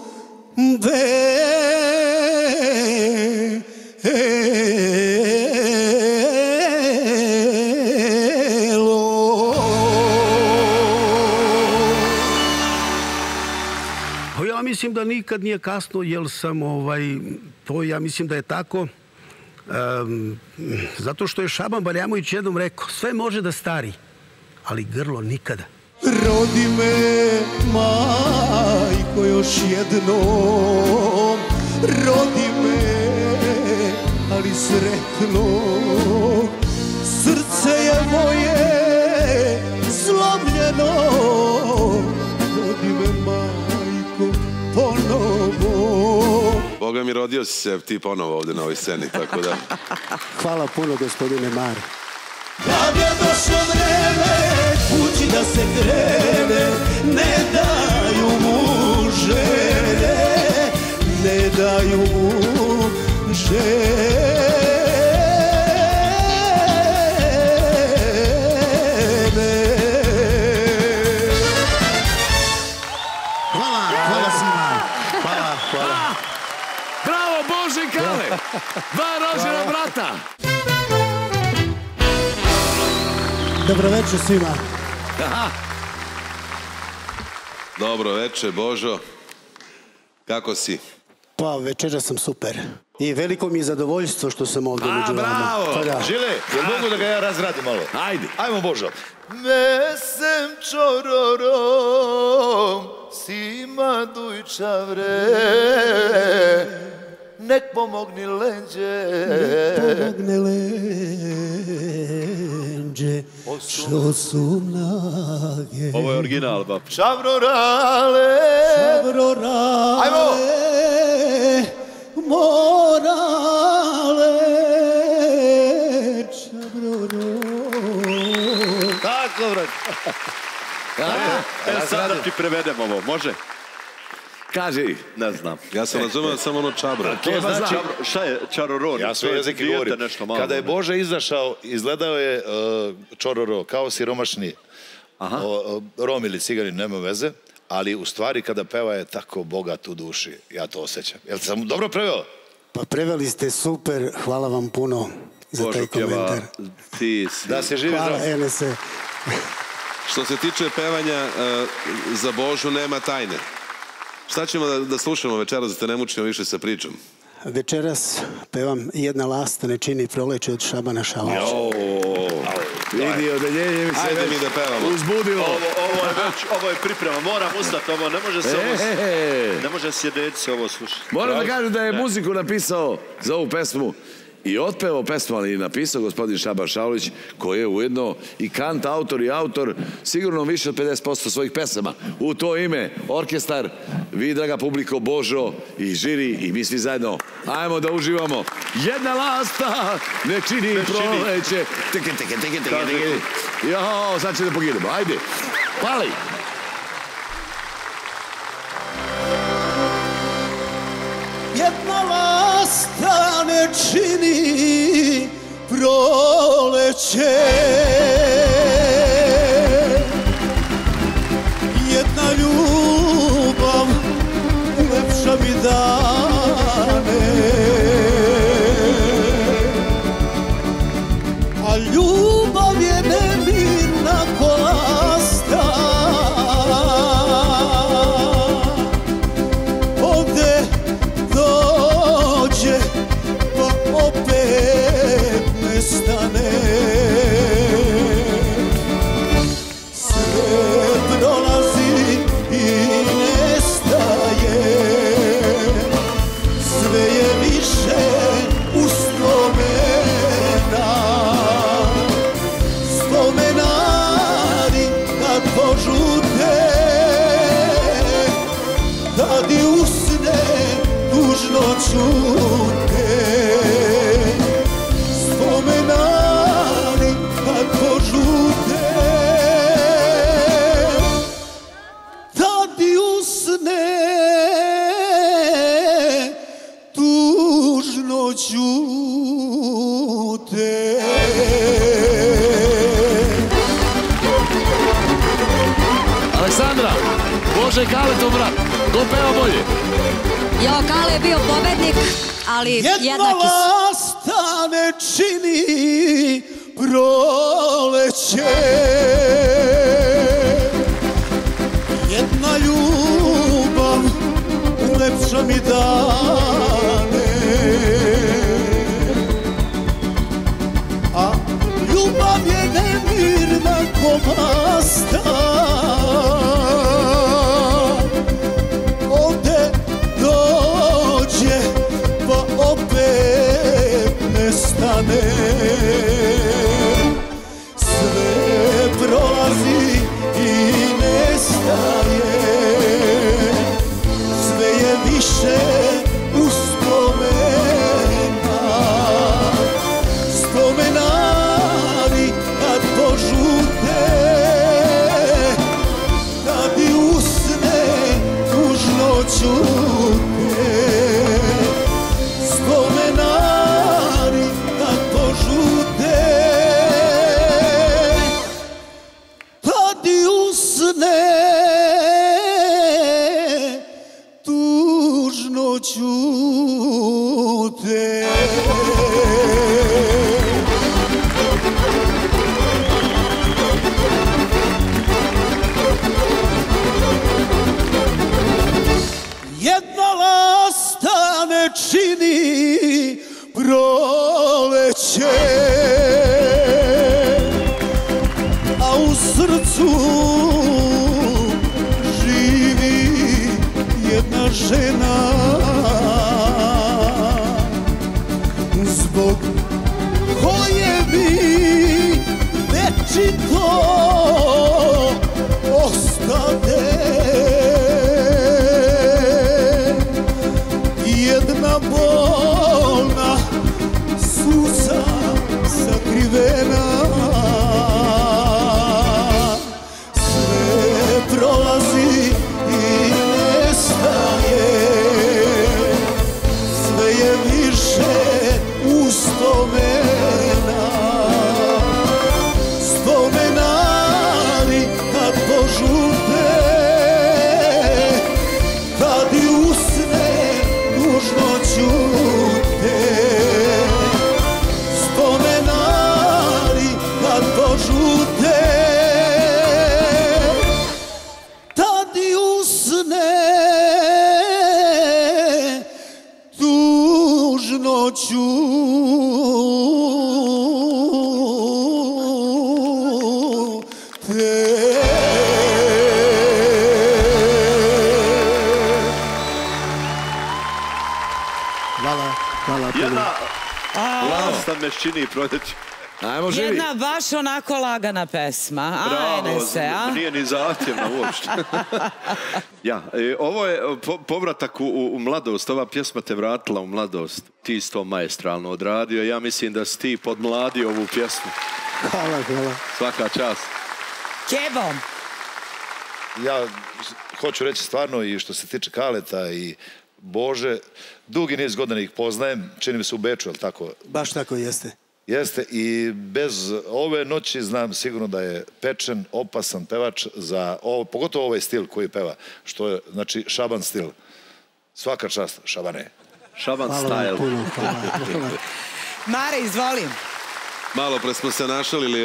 Mislim da nikad nije kasno, jer sam to, ja mislim da je tako, zato što je Šaban Baljamović jednom rekao, sve može da stari, ali grlo nikada. Rodi me, majko, još jednom, rodi me, ali sretno, srce je moje slomljeno, rodi me, majko, ponovo. Boga mi, rodio si se ti ponovo ovde na ovoj sceni, tako da... Hvala puno, gospodine Mare. Kad je došlo vreme, kući da se krene, ne daju mu žene, ne daju mu žene. Dva rođena brata! Dobro večer svima. Dobro večer, Božo. Kako si? Pa, večera sam super. I veliko mi je zadovoljstvo što sam ovdje među vama. Bravo! Žile, jel mogu da ga ja razradim malo? Ajde. Ajmo, Božo. Mesem čororom sima dujča vre, nek pomogni lenđe, nek pomogne lenđe, što su mlage. Ovo je original, bab. Čavrorale, čavrorale, morale, čavrorale. Tako, brat. Sada ti prevedem ovo, može? Kaži. Ne znam. Ja sam razumeo samo ono čabra. To znači, šta je čaroro? Ja svoj jezik i govorim. Kada je Bože izašao, izgledao je čororo, kao siromašni Rom ili cigarin, nema veze, ali u stvari kada peva je tako bogat u duši. Ja to osjećam. Jel sam dobro preveo? Pa preveli ste super, hvala vam puno za taj komentar. Da se živi zdrav. Hvala Enese. Što se tiče pevanja, za Božu nema tajne. Šta ćemo da slušamo večeras, da te ne mučimo više sa pričom? Večeras pevam Jedna lasta ne čini proleće od Šabana Šaulića. Vidi, odeljenje mi se već uzbudilo. Ovo je priprema, moram ustati, ovo ne može sjedeti se ovo slušati. Moram da kažem da je muziku napisao za ovu pesmu i otpevao pesmu, ali i napisao gospodin Šaban Šaulić, koji je ujedno i kantautor i autor sigurno više od 50% svojih pesama. U to ime, orkestar, vi draga publiko, Božo i žiri i mi svi zajedno. Ajmo da uživamo. Jedna lasta ne čini proleće. Jo, sad će da pogidemo. Ajde, pali. Jedna lasta ne čini proleće, jedna ljubav ulepša mi dane, a ljubav je nemirna ko lasta. Bože, Kale to brat, ko peva bolje? Jo, Kale je bio pobednik, ali jednaki su. Jedna lasta ne čini proleće, jedna ljubav ulepša mi dane, a ljubav je nemirna ko lasta. Sve prolazi i nestaje, sve je više uspomena, spomenari kad požute, kad i usne tužno čute, spomenari tužno čute. Jedna lasta ne čini proleće, a u srcu žena, zbog koje bi večito ostane jedna bolna suza sakrivena. Sve prolazi i nestaje, mašini i prodaću. Ajmo živi. Jedna baš onako lagana pesma. Bravo, nije ni zahtjevna uopšte. Ovo je povratak u mladost, ova pjesma te vratila u mladost. Ti si to maestralno odradio, ja mislim da si ti podmladio ovu pjesmu. Hvala, hvala. Svaka čast. Kebom. Ja hoću reći stvarno i što se tiče Kaleta i Bože, dugi niz godina ih poznajem, čini mi se u Beču, jel tako? Baš tako jeste. Jeste i bez ove noći znam sigurno da je Pečen opasan pevač za ovo, pogotovo ovaj stil koji peva, što je, znači, Šaban stil. Svaka čast, Šabane. Šaban style. Mare, izvolim. Malo pre smo se našalili,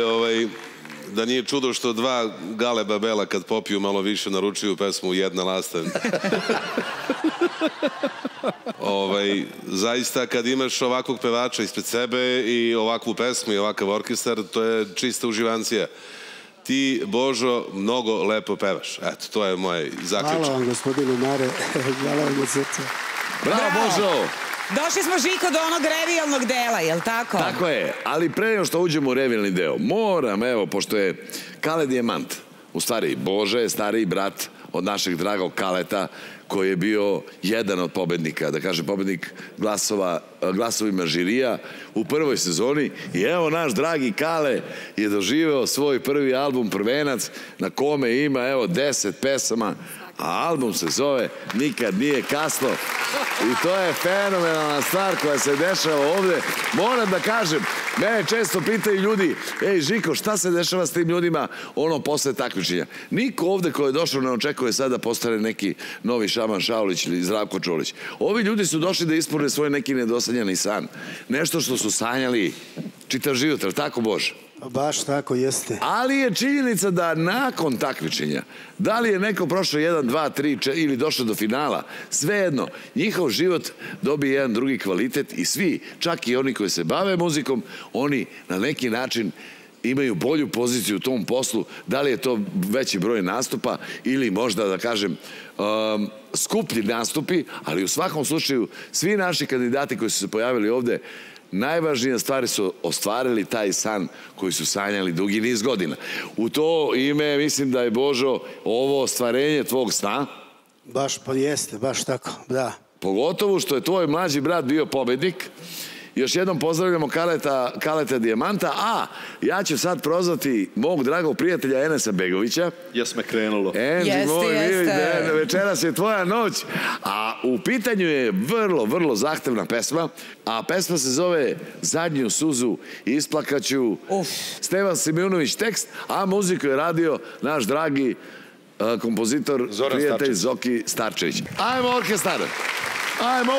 da nije čudo što dva gale babela kad popiju malo više naručuju pesmu Jedna lasta. Zaista kad imaš ovakvog pevača ispred sebe i ovakvu pesmu i ovakav orkestar, to je čista uživancija. Ti, Božo, mnogo lepo pevaš. Eto, to je moj zaključak. Hvala vam, gospodine Mare. Hvala vam od srca. Bravo, Božo! Došli smo, Žiko, do onog revijalnog dela, jel' tako? Tako je, ali pre nego što uđemo u revijalni deo, moram, pošto je Kale Dijemant, u stvari Bože je stariji brat od našeg dragog Kaleta, koji je bio jedan od pobednika, da kažem pobednik glasovima žirija u prvoj sezoni. I evo naš dragi Kale je doživeo svoj prvi album Prvenac, na kome ima 10 pesama, a album se zove Nikad nije kasno. I to je fenomenalna stvar koja se dešava ovde. Moram da kažem, mene često pitaju ljudi, ej Žiko, šta se dešava s tim ljudima ono posle takmičenja? Niko ovde ko je došao ne očekuje sad da postane neki novi Šaban Šaulić ili Zdravko Čolić. Ovi ljudi su došli da ispune svoj neki nedosanjani san. Nešto što su sanjali čitav život, ali tako Bože? Baš tako jeste. Ali je činjenica da nakon takmičenja, da li je neko prošao 1, 2, 3 ili došao do finala, svejedno, njihov život dobije jedan drugi kvalitet i svi, čak i oni koji se bave muzikom, oni na neki način imaju bolju poziciju u tom poslu, da li je to veći broj nastupa ili možda, da kažem, skuplji nastupi, ali u svakom slučaju svi naši kandidati koji su se pojavili ovde, najvažnije stvari su ostvarili taj san koji su sanjali dugi niz godina. U to ime mislim da je, Božo, ovo ostvarenje tvog sna. Baš pa jeste, baš tako, da. Pogotovo što je tvoj mlađi brat bio pobednik. Još jednom pozdravljamo Kaleta Dijemanta, a ja ću sad prozvati mog dragog prijatelja Enesa Begovića. Jes me krenulo. Enzi moj, večeras je tvoja noć. A u pitanju je vrlo, vrlo zahtevna pesma. A pesma se zove Zadnju suzu isplakaću. Stevan Simijunović tekst, a muziku je radio naš dragi kompozitor, prijatelj Zoki Starčević. Ajmo orkestar! Ajmo!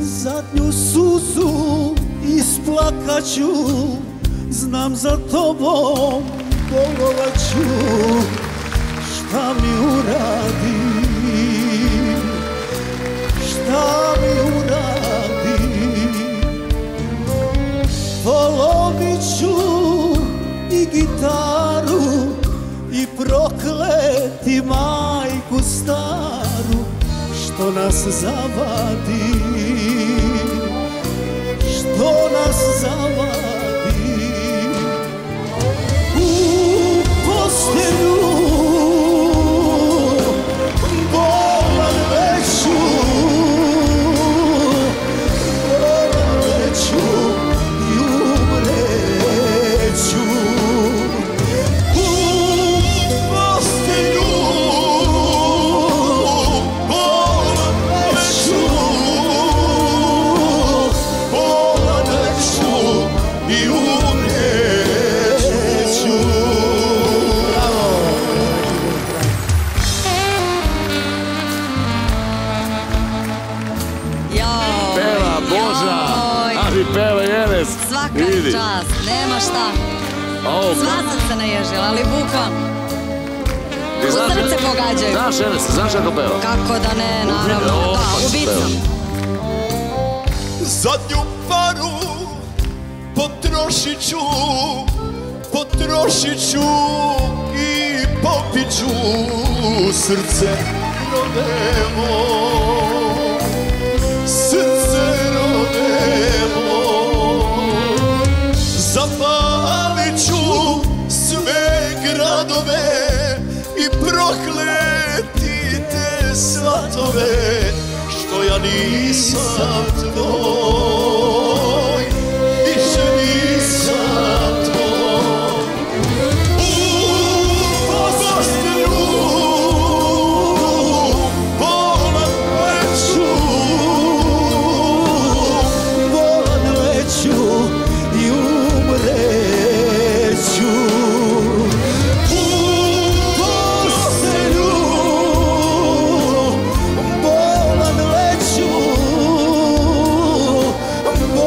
Zadnju suzu isplakaću, znam za tobom bogovaću, šta mi uradi, šta mi uradi, polovit ću i gitaru i prokleti majku staru što nas zavadi. To nas zavadi u postelju, bolan veću, bolan veću i umreću. U postelju, bolan veću, i umreću. Peva Boža, ali peva Jeres. Svaka čast, nema šta. Sva sam se naježila, ali bukvalno. Ustavnice pogađaju. Znaš Jeres, znaš kako peva? Kako da ne, naravno. Da, ubicam. Zadnju paru potrošit ću, potrošit ću i popit ću srce rodemo, srce rodemo. Zapalit ću sve gradove i prokletite svatove što ja nisam tvoj, više nisam tvoj. U Bosnu volan leću i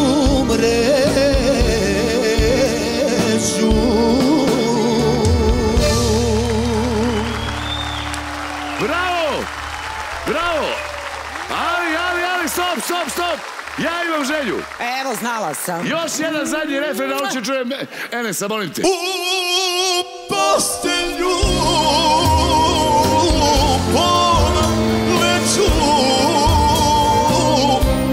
umreću. Ja imam želju. Evo, znala sam. Još jedan zadnji refren, a oči čujem. Enesa, molim te. U postelju pola leću,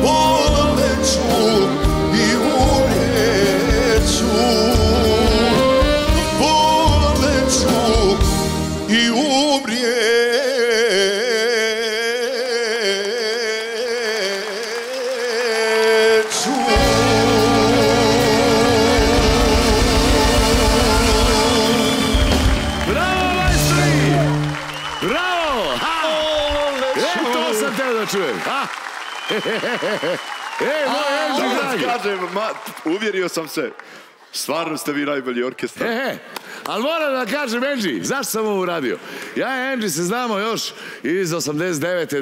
pola leću i umreću, pola leću i umreću. Uvjerio sam se, stvarno ste vi najbolji orkestar. Ali moram da kažem, Enđi, zašto sam ovo uradio? Ja i Enđi se znamo još iz 89. 90.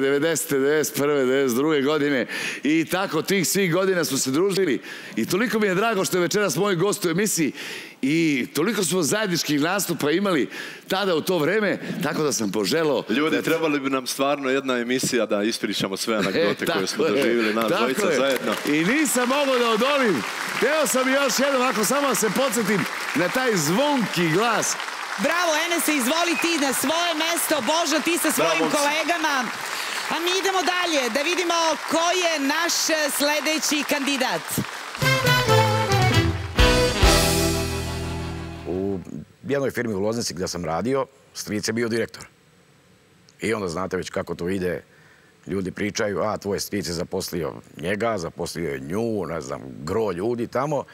91. 92. godine i tako tih svih godina smo se družili i toliko mi je drago što je večeras moj gost u emisiji i toliko smo zajedničkih nastupa imali tada u to vreme, tako da sam poželao... Ljudi, trebali bi nam stvarno jedna emisija da ispričamo sve anegdote koje smo doživjeli nas dvojica zajedno. I nisam mogao da odolim. Teo sam još jednom, ako samo se podsjetim na taj zvonki glas. Bravo, Enese, izvoli ti na svoje mesto. Božo, ti sa svojim kolegama. A mi idemo dalje, da vidimo ko je naš sledeći kandidat. U jednoj firmi u Loznici gde sam radio, stric je bio direktor. I onda znate već kako to ide. Ljudi pričaju, a tvoj stric je zaposlio njega, zaposlio je nju, ne znam, gro ljudi tamo.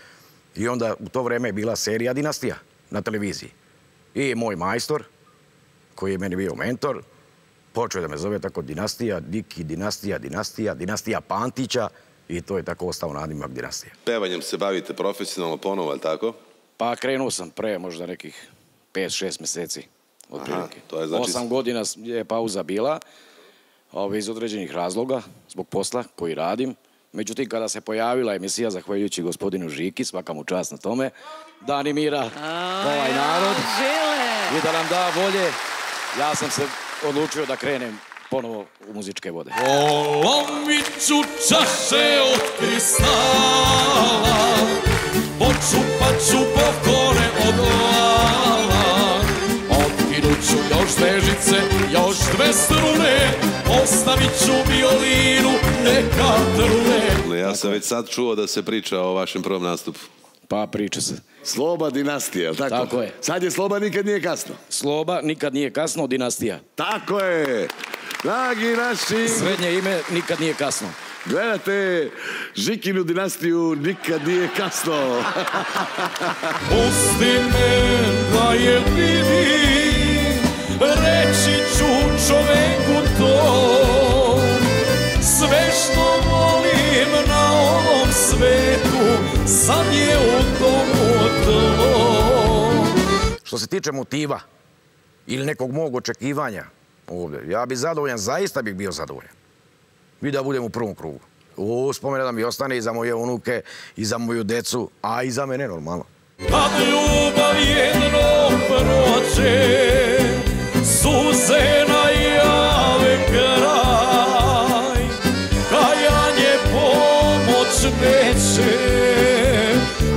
I onda u to vreme je bila serija Dinastija na televiziji. I moj majstor, koji je meni bio mentor, počeo da me zove tako Dinastija, Diki, Dinastija, Dinastija, Dinastija Pantića i to je tako ostao nadimak Dinastija. Pevanjem se bavite profesionalno ponovo, ali tako? Pa krenuo sam pre možda nekih 5-6 meseci otprilike. 8 godina je pauza bila iz određenih razloga zbog posla koji radim. Međutim, kada se pojavila emisija, zahvaljujući gospodinu Žiki, svaka mu čast na tome, da animira ovaj narod i da nam da volje, ja sam se odlučio da krenem ponovo u muzičke vode. Polomiću čaše od kristala, počupaću pokore od lala, otkinuću još dve žice, još dve strune, ostavit ću violinu, neka trune. Ja sam već sad čuo da se priča o vašem prvom nastupu. Pa priča se. Sloba, Dinastija, tako? Tako je. Sad je Sloba, nikad nije kasno. Sloba, nikad nije kasno, Dinastija. Tako je. Dragi naši... Srednje ime, nikad nije kasno. Gledate Žikinu Dinastiju, nikad nije kasno. Pusti me da je vidim, reći ću čoveku to. Sve što volim na ovom svetu, sad je u tomu tvoj. Što se tiče motiva ili nekog mog očekivanja ovde, ja bih zadovoljan, zaista bih bio zadovoljan. I da budem u prvom krugu. Uspomena da mi ostane i za moje unuke, i za moju decu, a i za mene normalno. Kad ljubav jednom prođe, suze najave kraj. baš neće,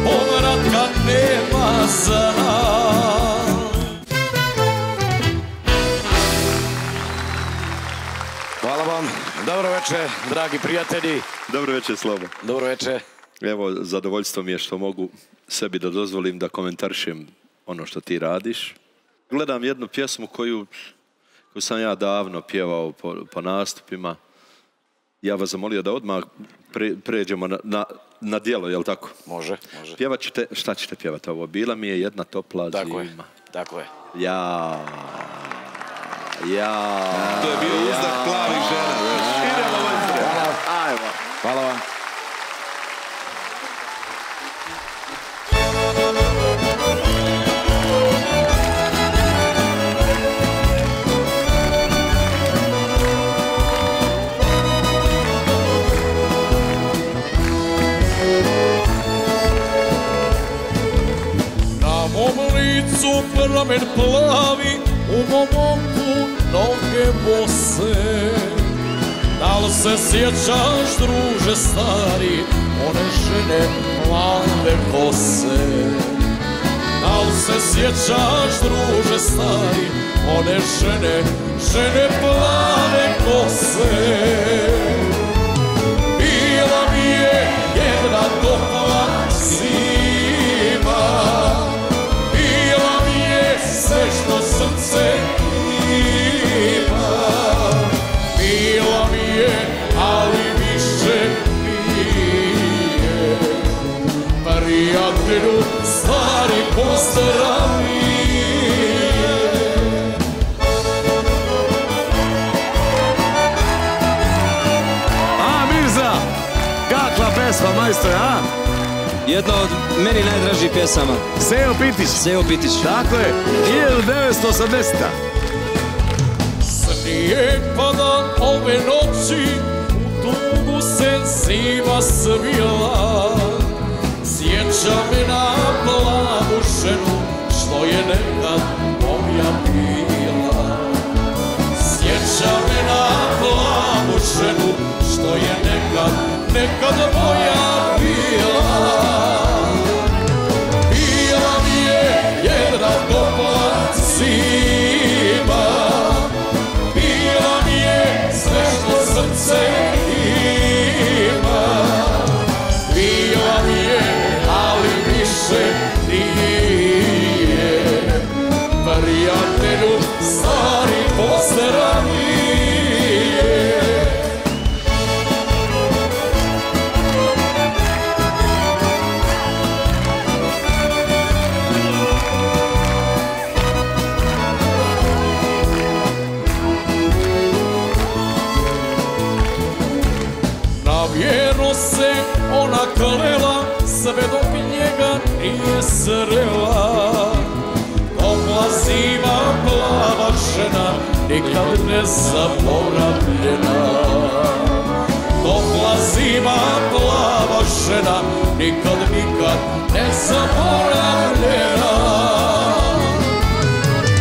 povratka nema za nas. Hvala vam. Dobro večer, dragi prijatelji. Dobro večer, Slobo. Dobro večer. Evo, zadovoljstvo mi je što mogu sebi da dozvolim da komentarišem ono što ti radiš. Gledam jednu pjesmu koju sam ja davno pjevao po nastupima. Ja vas zamolio da odmah pređemo na djelo, je li tako? Može, može. Pjevat ćete, šta ćete pjevati ovo? Bila mi je jedna topla zima. Tako je, tako je. Jaaa, jaaa. To je bio uzdah plavih žena. Idemo vanjte. Ajmo. Hvala vam. Plamen plavi, u mom oku noge bose. Da li se sjećaš, druže stari, one žene mlade kose? Da li se sjećaš, druže stari, one žene mlade kose? Bila mi je jedna topla zima, sve što srce ima. Bila mi je, ali više nije. Prijatelju, stari, pozdrav mi je. A, Mirza, kakva pesma, majstor, a? Jedna od meni najdražih pjesama. Seo Pitić. Seo Pitić. Tako je, 1980. Snijeg pada ove noći, u tugu se zima svila. Sjeća me na plavu ženu, što je nekad moja bila. Sjeća me na plavu ženu, što je nekad moja bila. Nikad ne zaboravljena, topla zima, plava žena, nikad ne zaboravljena.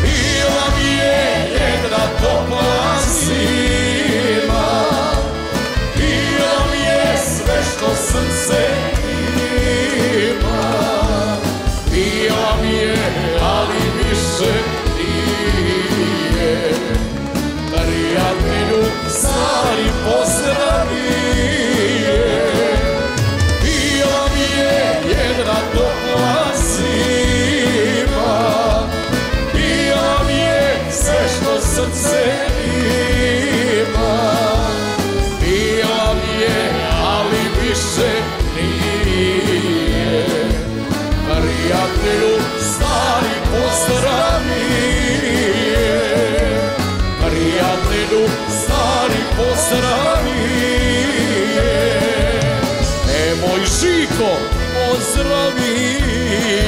Bila mi je jedna topla zima, bila mi je sve što srce ima. Bila mi je, ali više stari pozdravije. Bila mi je jedna topla zima, bila mi je sve što srce ima. Bila mi je, ali više nije. Prijatelju, stari pozdravije. Prijatelju, pozdravije, nemoj Žiko, pozdravije.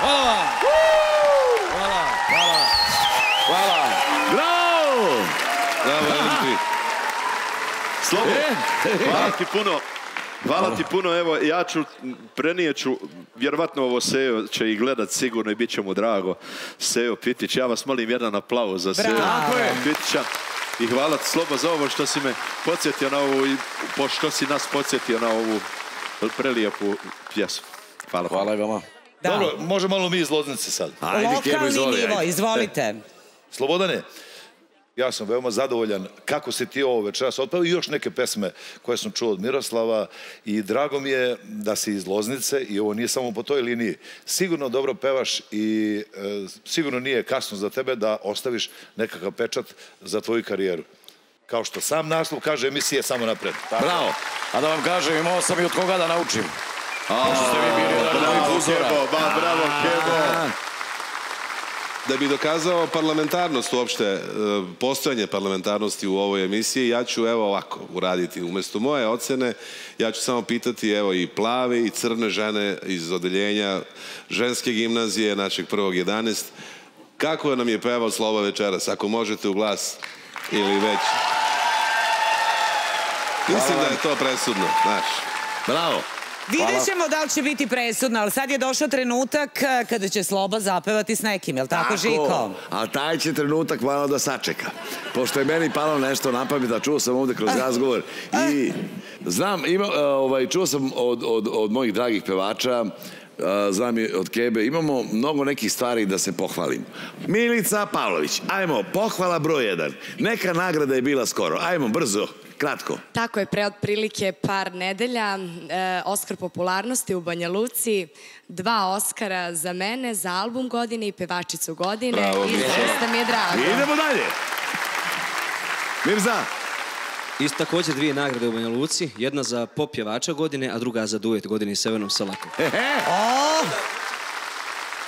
Hvala! Hvala! Hvala! Hvala! Bravo! Slobo, hvala ti puno, evo, ja ću, prenijeću, vjerovatno ovo Seo će i gledat sigurno i bit će mu drago. Seo Pitić, ja vas molim jedan aplauz za Seo Pitića. I hvala Slobo za ovo što si me podsjetio na ovu i pošto si nas podsjetio na ovu prelijepu pjesmu. Hvala. Hvala i vama. Dobro, može malo mi iz Loznice sad. Lokalni nivo, izvolite. Slobodane, ja sam veoma zadovoljan kako si ti ovo večeras otpeo i još neke pesme koje sam čuo od Miroslava i drago mi je da si iz Loznice i ovo nije samo po toj liniji. Sigurno dobro pevaš i sigurno nije kasno za tebe da ostaviš nekakav pečat za tvoju karijeru. Kao što sam naslov kaže, emisije samo napred. Bravo, a da vam kažem, imao sam i od koga da naučim. Bravo, Kebo. Da bi dokazao parlamentarnost uopšte, postojanje parlamentarnosti u ovoj emisiji, ja ću evo ovako uraditi. Umesto moje ocene, ja ću samo pitati evo i plave i crne žene iz odeljenja ženske gimnazije, našeg 1.11. Kako nam je pevao Sloba večeras, ako možete u glas ili već? Mislim da je to presudno, znaš. Bravo. Vidjet ćemo da li će biti presudno, ali sad je došao trenutak kada će Sloba zapevati s nekim, je li tako, Žiko? A taj će trenutak malo da sačeka. Pošto je meni palo nešto na pamet, a čuo sam ovde kroz razgovor. I znam, čuo sam od mojih dragih pevača, znam i od Kebe, imamo mnogo nekih stvari da se pohvalim. Milica Pavlović, ajmo, pohvala broj 1. Neka nagrada je bila skoro, ajmo, brzo. Kratko. Tako je, pre otprilike par nedelja, Oskar popularnosti u Banja Luci, 2 Oskara za mene, za album godine i pevačicu godine. Bravo, Mirza. Isto mi je drago. Idemo dalje. Mirza. Isto također 2 nagrade u Banja Luci, jedna za pop pjevača godine, a druga za duet godine i Severnom Salaku.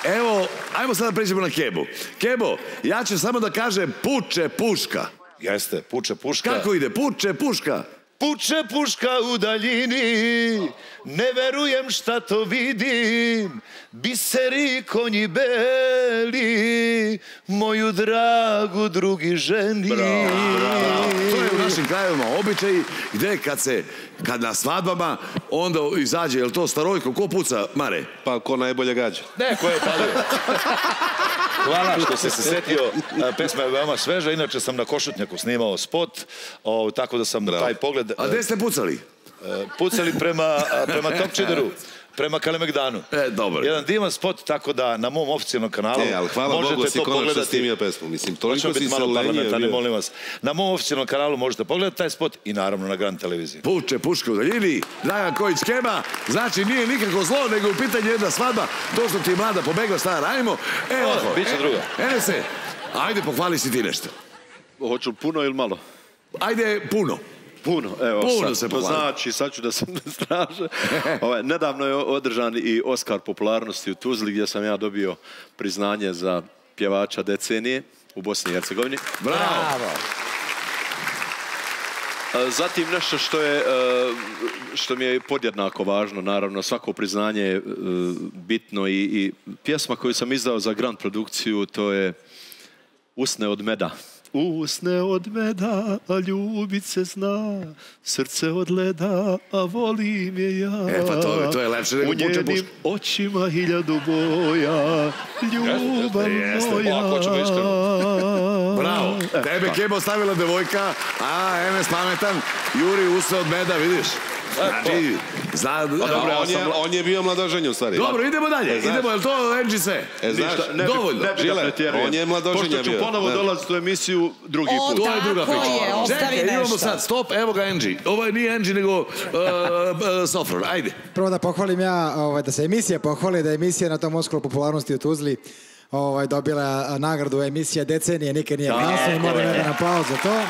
Evo, ajmo sada pređemo na Kebu. Kebo, ja ću samo da kažem puče puška. Jeste, puče puška. Kako ide? Puče puška. Puče puška u daljini, ne verujem šta to vidim, biseri konji beli, moju dragu drugi ženi. Bravo, bravo. To je u našim krajevima običaj gde kad na svadbama onda izađe, je li to starojko, ko puca, Mare? Pa ko najbolje gađa. Ne, ko je palio. Hvala što ste se setio, pesma je veoma sveža, inače sam na Košutnjaku snimao spot, tako da sam taj pogled... A gde ste pucali? Pucali prema Topčideru, prema Kalemegdanu. Dobro. Jedan divan spot, tako da na mom oficijalnom kanalu možete to pogledati. Hvala Bogu si konačno snimio pesmu, mislim, toliko si se lenio. Na mom oficijalnom kanalu možete pogledati taj spot i naravno na Grand televiziji. Puče puška u daljini, Dragan Kojić-Keba, znači nije nikako zlo, nego u pitanju jedna svadba, to što ti je mlada pobegla, šta radimo. Evo, biće druga. Enese, ajde pohvali si ti nešto. Hoću puno ili malo? Ajde puno. Puno, evo, to znači, sad ću da se ne straže. Nedavno je održan i Oskar popularnosti u Tuzli, gdje sam ja dobio priznanje za pjevača decenije u Bosni i Hercegovini. Bravo! Zatim nešto što mi je podjednako važno, naravno, svako priznanje je bitno i pjesma koju sam izdao za Grand produkciju, to je Usne od meda. Usne od meda, a ljubit se zna, srce od leda, a volim je ja. E pa to je lepše nego puče puška. U njenim očima 1000 boja, ljubav moja. Bravo, tebe Keba ostavila devojka, a Enes pametan, Juri usne od meda, vidiš? On je bio mladoženje u stvari. Dobro, idemo dalje. Idemo, je li to NGC? Dovoljno. On je mladoženje bio. Pošto ću ponovo dolaziti u emisiju drugi put. To je druga priča. Čekaj, imamo sad stop, evo ga NG. Ovo nije NG, nego Sofron, ajde. Prvo da pohvalim ja, da se emisija pohvali, da je emisija na tom Oskaru popularnosti u Tuzli dobila nagradu emisija decenije, nikad nije kasno i moram jedan aplauz za to.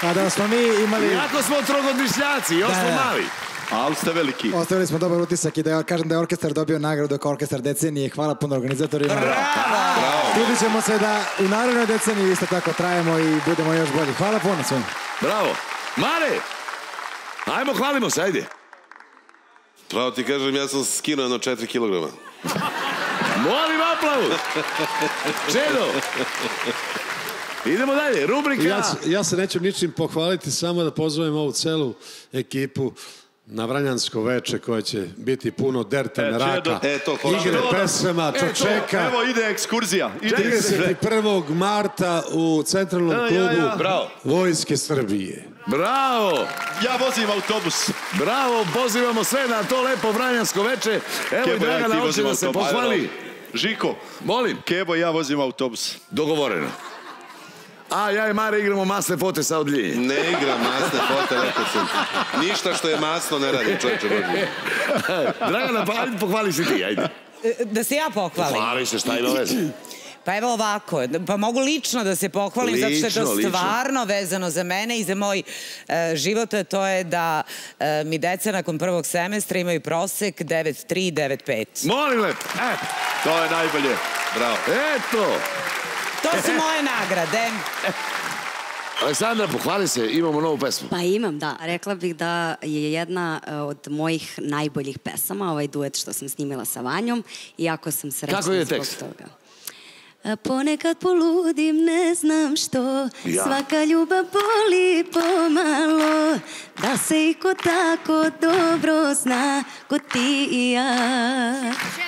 Kada smo mi imali... Iako smo trogodišnjaci, još smo mali. Ali ste veliki. Ostavili smo dobar utisak i da kažem da je orkestar dobio nagradu kao orkestar decenije. Hvala puno organizatorima. Bravo! Trudit ćemo se da u narednoj deceniji isto tako trajemo i budemo još bolji. Hvala puno svima. Bravo. Mare! Ajmo, hvalimo se, ajde. Pravo ti kažem, ja sam skinuo jedno 4 kilograma. Molim aplauz! Čedo! Idemo dalje, rubrika... Ja se neću ničim pohvaliti, samo da pozovem ovu celu ekipu na Vranjansko Veče koje će biti puno derta, meraka, igre, pesama, čočeka. Evo ide ekskurzija. 31. marta u Centralnom klubu Vojske Srbije. Bravo! Ja vozim autobus. Bravo, pozivamo sve na to lepo Vranjansko Veče. Evo i Dragana hoće da se pohvali. Žiko, molim. Kebo, ja vozim autobus. Dogovoreno. A ja i Mare igramo masne pote sa odljenje. Ne igram masne pote, rekao sam. Ništa što je masno ne radim, čovječe. Dragana, pohvali si ti, ajde. Da se ja pohvalim? Pohvali se, šta ima veze? Pa evo ovako, pa mogu lično da se pohvalim, zato što je to stvarno vezano za mene i za moj život, to je da mi deca nakon prvog semestra imaju prosek 9.3, 9.5. Molim lepo, to je najbolje, bravo. Eto! To su moje nagrade. Aleksandra, pohvali se, imamo novu pesmu. Pa imam, da. Rekla bih da je jedna od mojih najboljih pesama, ovaj duet što sam snimila sa Vanjom, iako sam srećna zbog toga. Kako je tekst? Ponekad poludim, ne znam što, svaka ljubav boli pomalo, da se i ko tako dobro zna, ko ti i ja.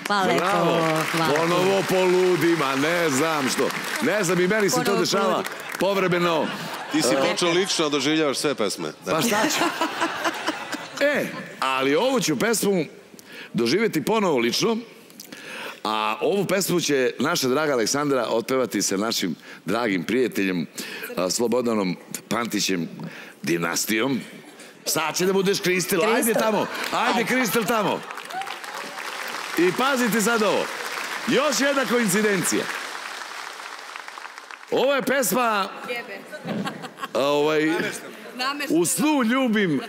Hvala lepo, hvala. Ponovo poludim, a ne znam što. Ne znam, i meni se to dešava povremeno. Ti si počeo lično, doživljavaš sve pesme. Pa šta ću? Ali ovu ću pesmu doživjeti ponovo lično. A ovu pesmu će naša draga Aleksandra otpevati sa našim dragim prijateljem Slobodanom Pantićem, dinastijom. Sad će da budeš Kristel, ajde tamo, ajde Kristel tamo. I pazite sad ovo, još jedna koincidencija. Ovo je pesma U snu ljubim,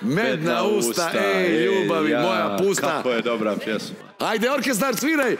med na usta, ej ljubavi moja pusta. Kako je dobra pjesma. Ajde, orkestar, sviraj!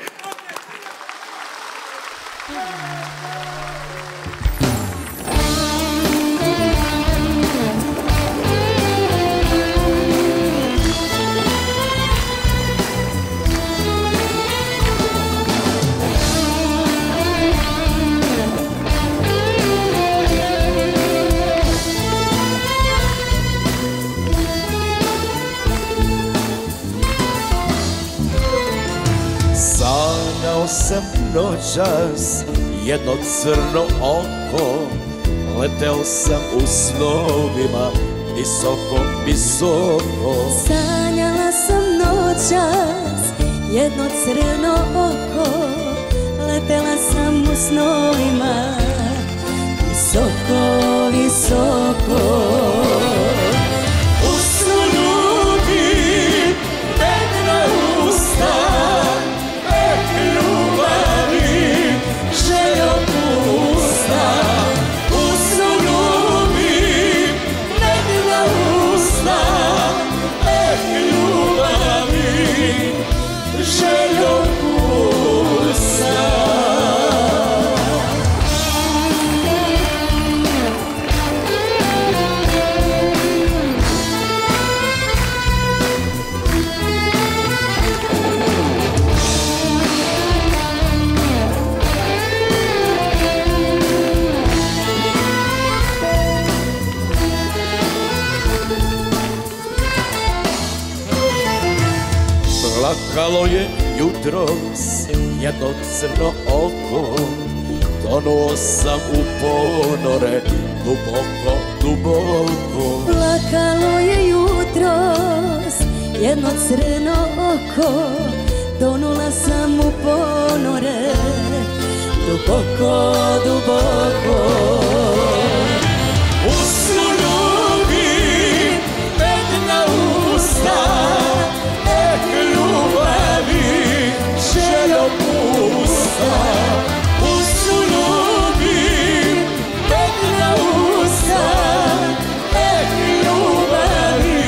Sam noćas jedno crno oko, leteo sam u snovima visoko, visoko. Sanjala sam noćas jedno crno oko, letela sam u snovima visoko, visoko. U snu ljubim, med na usta, plakalo je jutros jedno crno oko, tonuo sam u ponore duboko, duboko. Plakalo je jutros jedno crno oko, tonula sam u ponore duboko, duboko. U snu ljubim, med na usta, željo pusta, u snu ljubim, med na usta, nek ljubavi,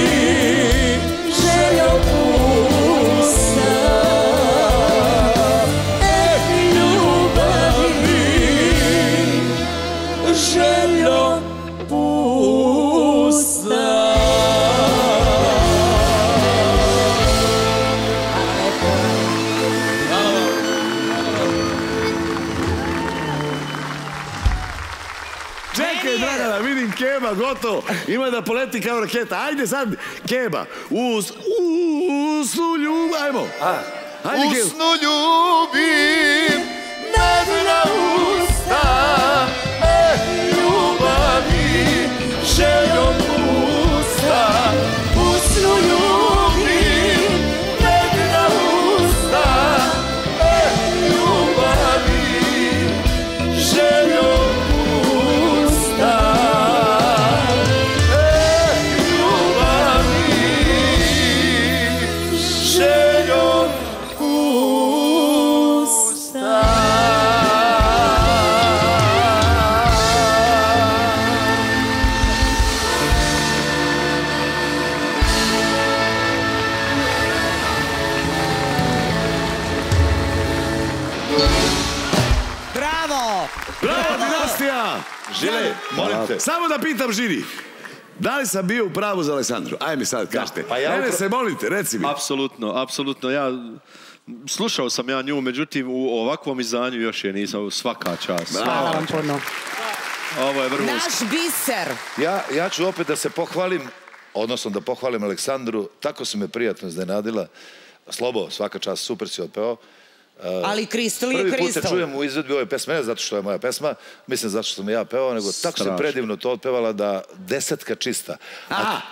željo pusta, nek ljubavi, željo pusta. Čekaj, Čekaj, Dragana, vidim Keba, gotovo. Ima da poleti kao raketa. Ajde sad, Keba. Usnu ljubim. Ajmo. Usnu ljubim, nebna usta, me ljubavi, željom usta. Usnu ljubim, nebna usta, me ljubavi, željom usta. Me ljubavi, željom usta. Žile, molim te. Samo da pitam žiri, da li sam bio u pravu za Aleksandru? Aj mi sad, kažete. Mene se molite, reci mi. Apsolutno, apsolutno. Slušao sam ja nju, međutim u ovakvom izdanju još je nisam, svaka čast. Hvala vam puno. Ovo je vrhunski. Naš biser. Ja ću opet da se pohvalim, odnosno da pohvalim Aleksandru. Tako se me prijatno iznenadila. Slobo, svaka čast, super si otpeo. Ali Kristal je Kristal. Prvi put se čujem u izvedbi ove pesme, ne zato što je moja pesma, mislim zato što sam ja pevao, nego tako se predivno to otpevala da desetka čista.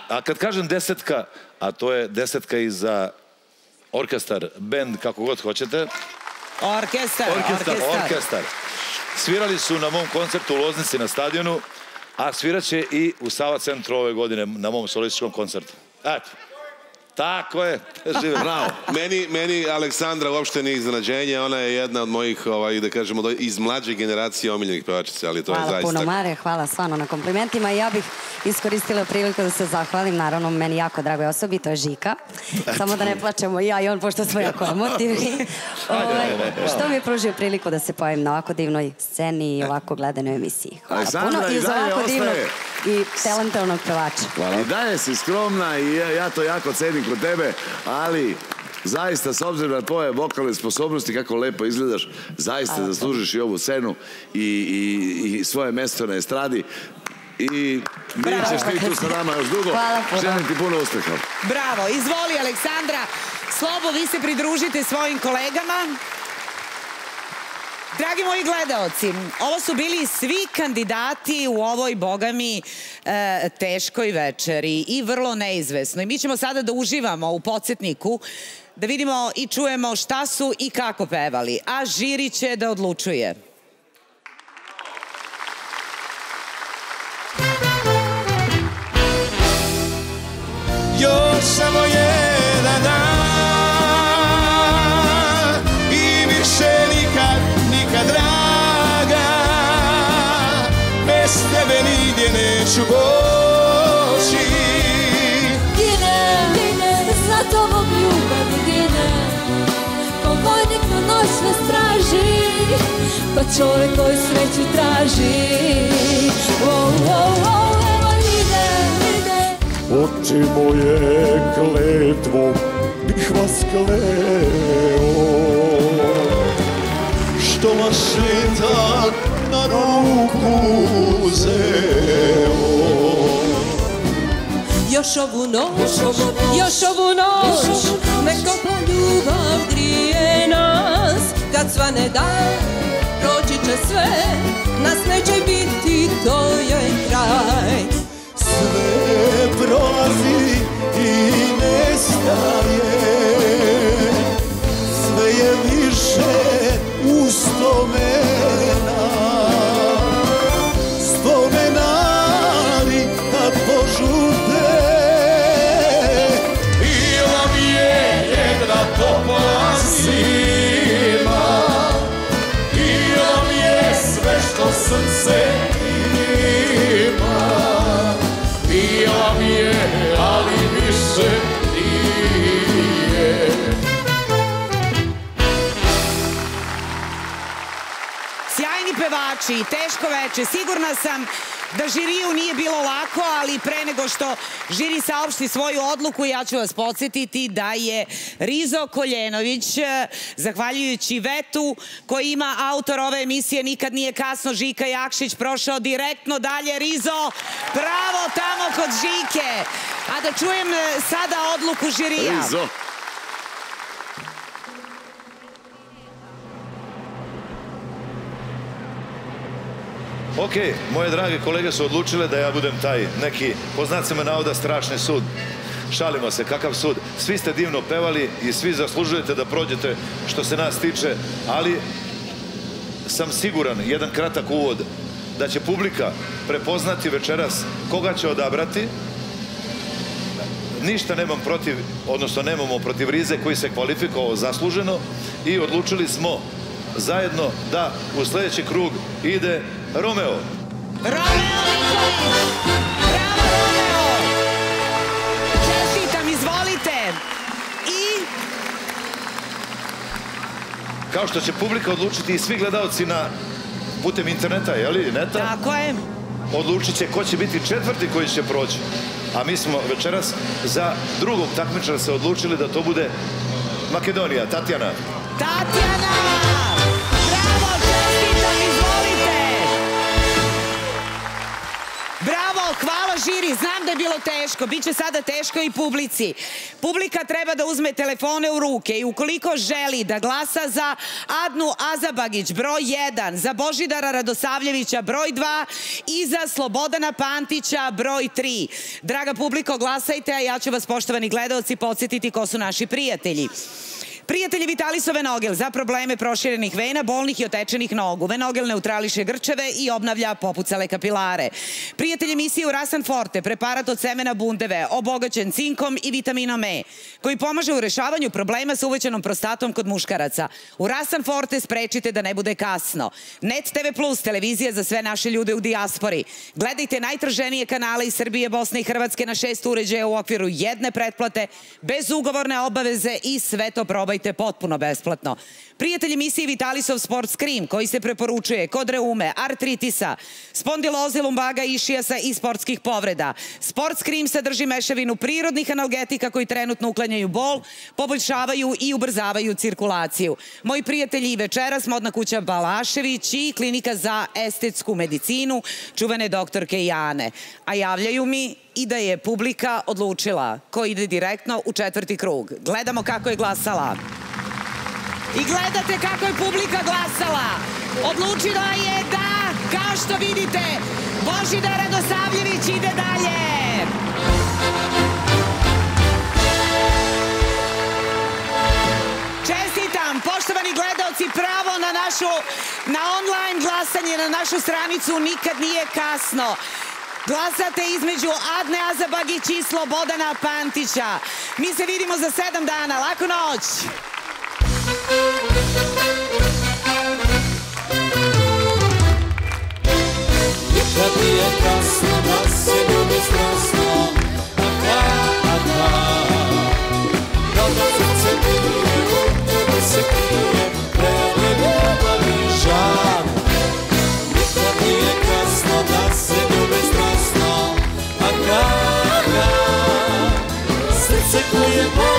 A kad kažem desetka, a to je desetka i za orkestar, bend, kako god hoćete. Orkestar. Svirali su na mom koncertu u Loznici na stadionu, a sviraće i u Sava centru ove godine na mom solističkom koncertu. Eto. Tako je, žive. Bravo. Meni Aleksandra uopšte nije iznenađenje, ona je jedna od mojih, da kažemo, iz mlađe generacije omiljenih pevačica, ali to je zaista. Hvala puno, Mare, hvala stvarno na komplimentima i ja bih iskoristila priliku da se zahvalim, naravno, meni jako dragoj osobi, to je Žika. Samo da ne plačemo ja i on, pošto smo jako emotivni. Što mi je pružio priliku da se pojavim na ovako divnoj sceni i ovako gledanoj emisiji. Hvala puno i za ovako divnog i talentovnog pevača. I daje si skromna i ja to jako cenim kod tebe, ali zaista, s obzirom na tvoje vokalne sposobnosti, kako lepo izgledaš, zaista zaslužiš i ovu scenu i svoje mesto na estradi i bit ćeš ti tu sa nama još dugo. Želim ti puno uspeha. Bravo, izvoli Aleksandra. Slobo, vi se pridružite svojim kolegama. Dragi moji gledaoci, ovo su bili svi kandidati u ovoj, boga mi, teškoj večeri i vrlo neizvesno. I mi ćemo sada da uživamo u podsjetniku, da vidimo i čujemo šta su i kako pevali. A žiri će da odlučuje. Još samo jedan dan i više nikad. Draga, bez tebe nigdje neću poći. Gine, gine, za tobom ljubav gine, ko vojnik na noć sve straži, pa čovjek koju sreću traži. Evo ide, ide. Oči moje kletvom bih vas kleo, što vaš ljetak na ruku uzeo. Još ovu noć, još ovu noć, nekopla ljubav grije nas. Kad svane dan, proći će sve, nas neće biti, to je kraj. Sve prolazi i nestaje, sve je više spomena, spomenari kad požute. Bila mi je jedna topla zima, bila mi je sve što srce ima. veče i teško veče. Sigurna sam da žiriju nije bilo lako, ali pre nego što žiri saopšti svoju odluku, ja ću vas podsjetiti da je Rizo Koljenović, zahvaljujući vetu koji ima autor ove emisije Nikad nije kasno, Žika Jakšić, prošao direktno dalje. Rizo, pravo tamo kod Žike. A da čujem sada odluku žirija. Rizo. Ok, moje drage kolege su odlučile da ja budem taj neki, po znacima navoda, strašni sud. Šalimo se, kakav sud. Svi ste divno pevali i svi zaslužujete da prođete što se nas tiče, ali sam siguran, jedan kratak uvod, da će publika prepoznati večeras koga će odabrati. Ništa nemam protiv, odnosno nemamo protiv Rize koji se kvalifikovao zasluženo, i odlučili smo zajedno da u sledeći krug ide Romeo. Romeo Nikolić! Bravo, Romeo! Čestitam, izvolite! I... Kao što će publika odlučiti i svi gledalci putem interneta, je li, neta? Tako je. Odlučit će ko će biti četvrti koji će proći. A mi smo večeras za drugog takmičara se odlučili da to bude Makedonija, Tatjana. Tatjana! Hvala žiri, znam da je bilo teško, bit će sada teško i publici. Publika treba da uzme telefone u ruke i ukoliko želi da glasa za Adnu Azabagić, broj 1, za Božidara Radosavljevića, broj 2 i za Slobodana Pantića, broj 3. Draga publiko, glasajte, a ja ću vas, poštovani gledaoci, podsjetiti ko su naši prijatelji. Prijatelji Vitalisove Nogel za probleme proširenih vena, bolnih i otečenih nogu. Venogel neutrališe grčeve i obnavlja popucale kapilare. Prijatelji misije Urosan Forte, preparat od semena bundeve, obogaćen cinkom i vitaminom E, koji pomaže u rešavanju problema sa uvećanom prostatom kod muškaraca. Urosan Forte sprečite da ne bude kasno. Net TV+, televizija za sve naše ljude u dijaspori. Gledajte najtraženije kanale iz Srbije, Bosne i Hrvatske na 6 uređaja u okviru jedne pretplate, bez ugovorne obaveze, i sve to probajte potpuno besplatno. Prijatelji emisije Vitalisov Sports Cream, koji se preporučuje kod reume, artritisa, spondiloze lumbaga, išijasa i sportskih povreda. Sports Cream sadrži mešavinu prirodnih analgetika koji trenutno uklanjaju bol, poboljšavaju i ubrzavaju cirkulaciju. Moji prijatelji večeras, modna kuća Balašević i klinika za estetsku medicinu, čuvene doktorke Jane. A javljaju mi i da je publika odlučila ko ide direktno u četvrti krug. Gledamo kako je glasala. I gledate kako je publika glasala. Odlučila je da, kao što vidite, Božidar Radosavljević ide dalje. Čestitam, poštovani gledaoci, pravo na online glasanje, na našu stranicu Nikad nije kasno. Glasate između Adne Azabagić i Slobodana Pantića. Mi se vidimo za 7 dana. Laku noć! Nikad nije kasno da se ljubi strasno. Aha, da li srce bije, u tebi se krije, preli ljubavi žar. Nikad nije kasno da se ljubi strasno. Aha, srce koje bije.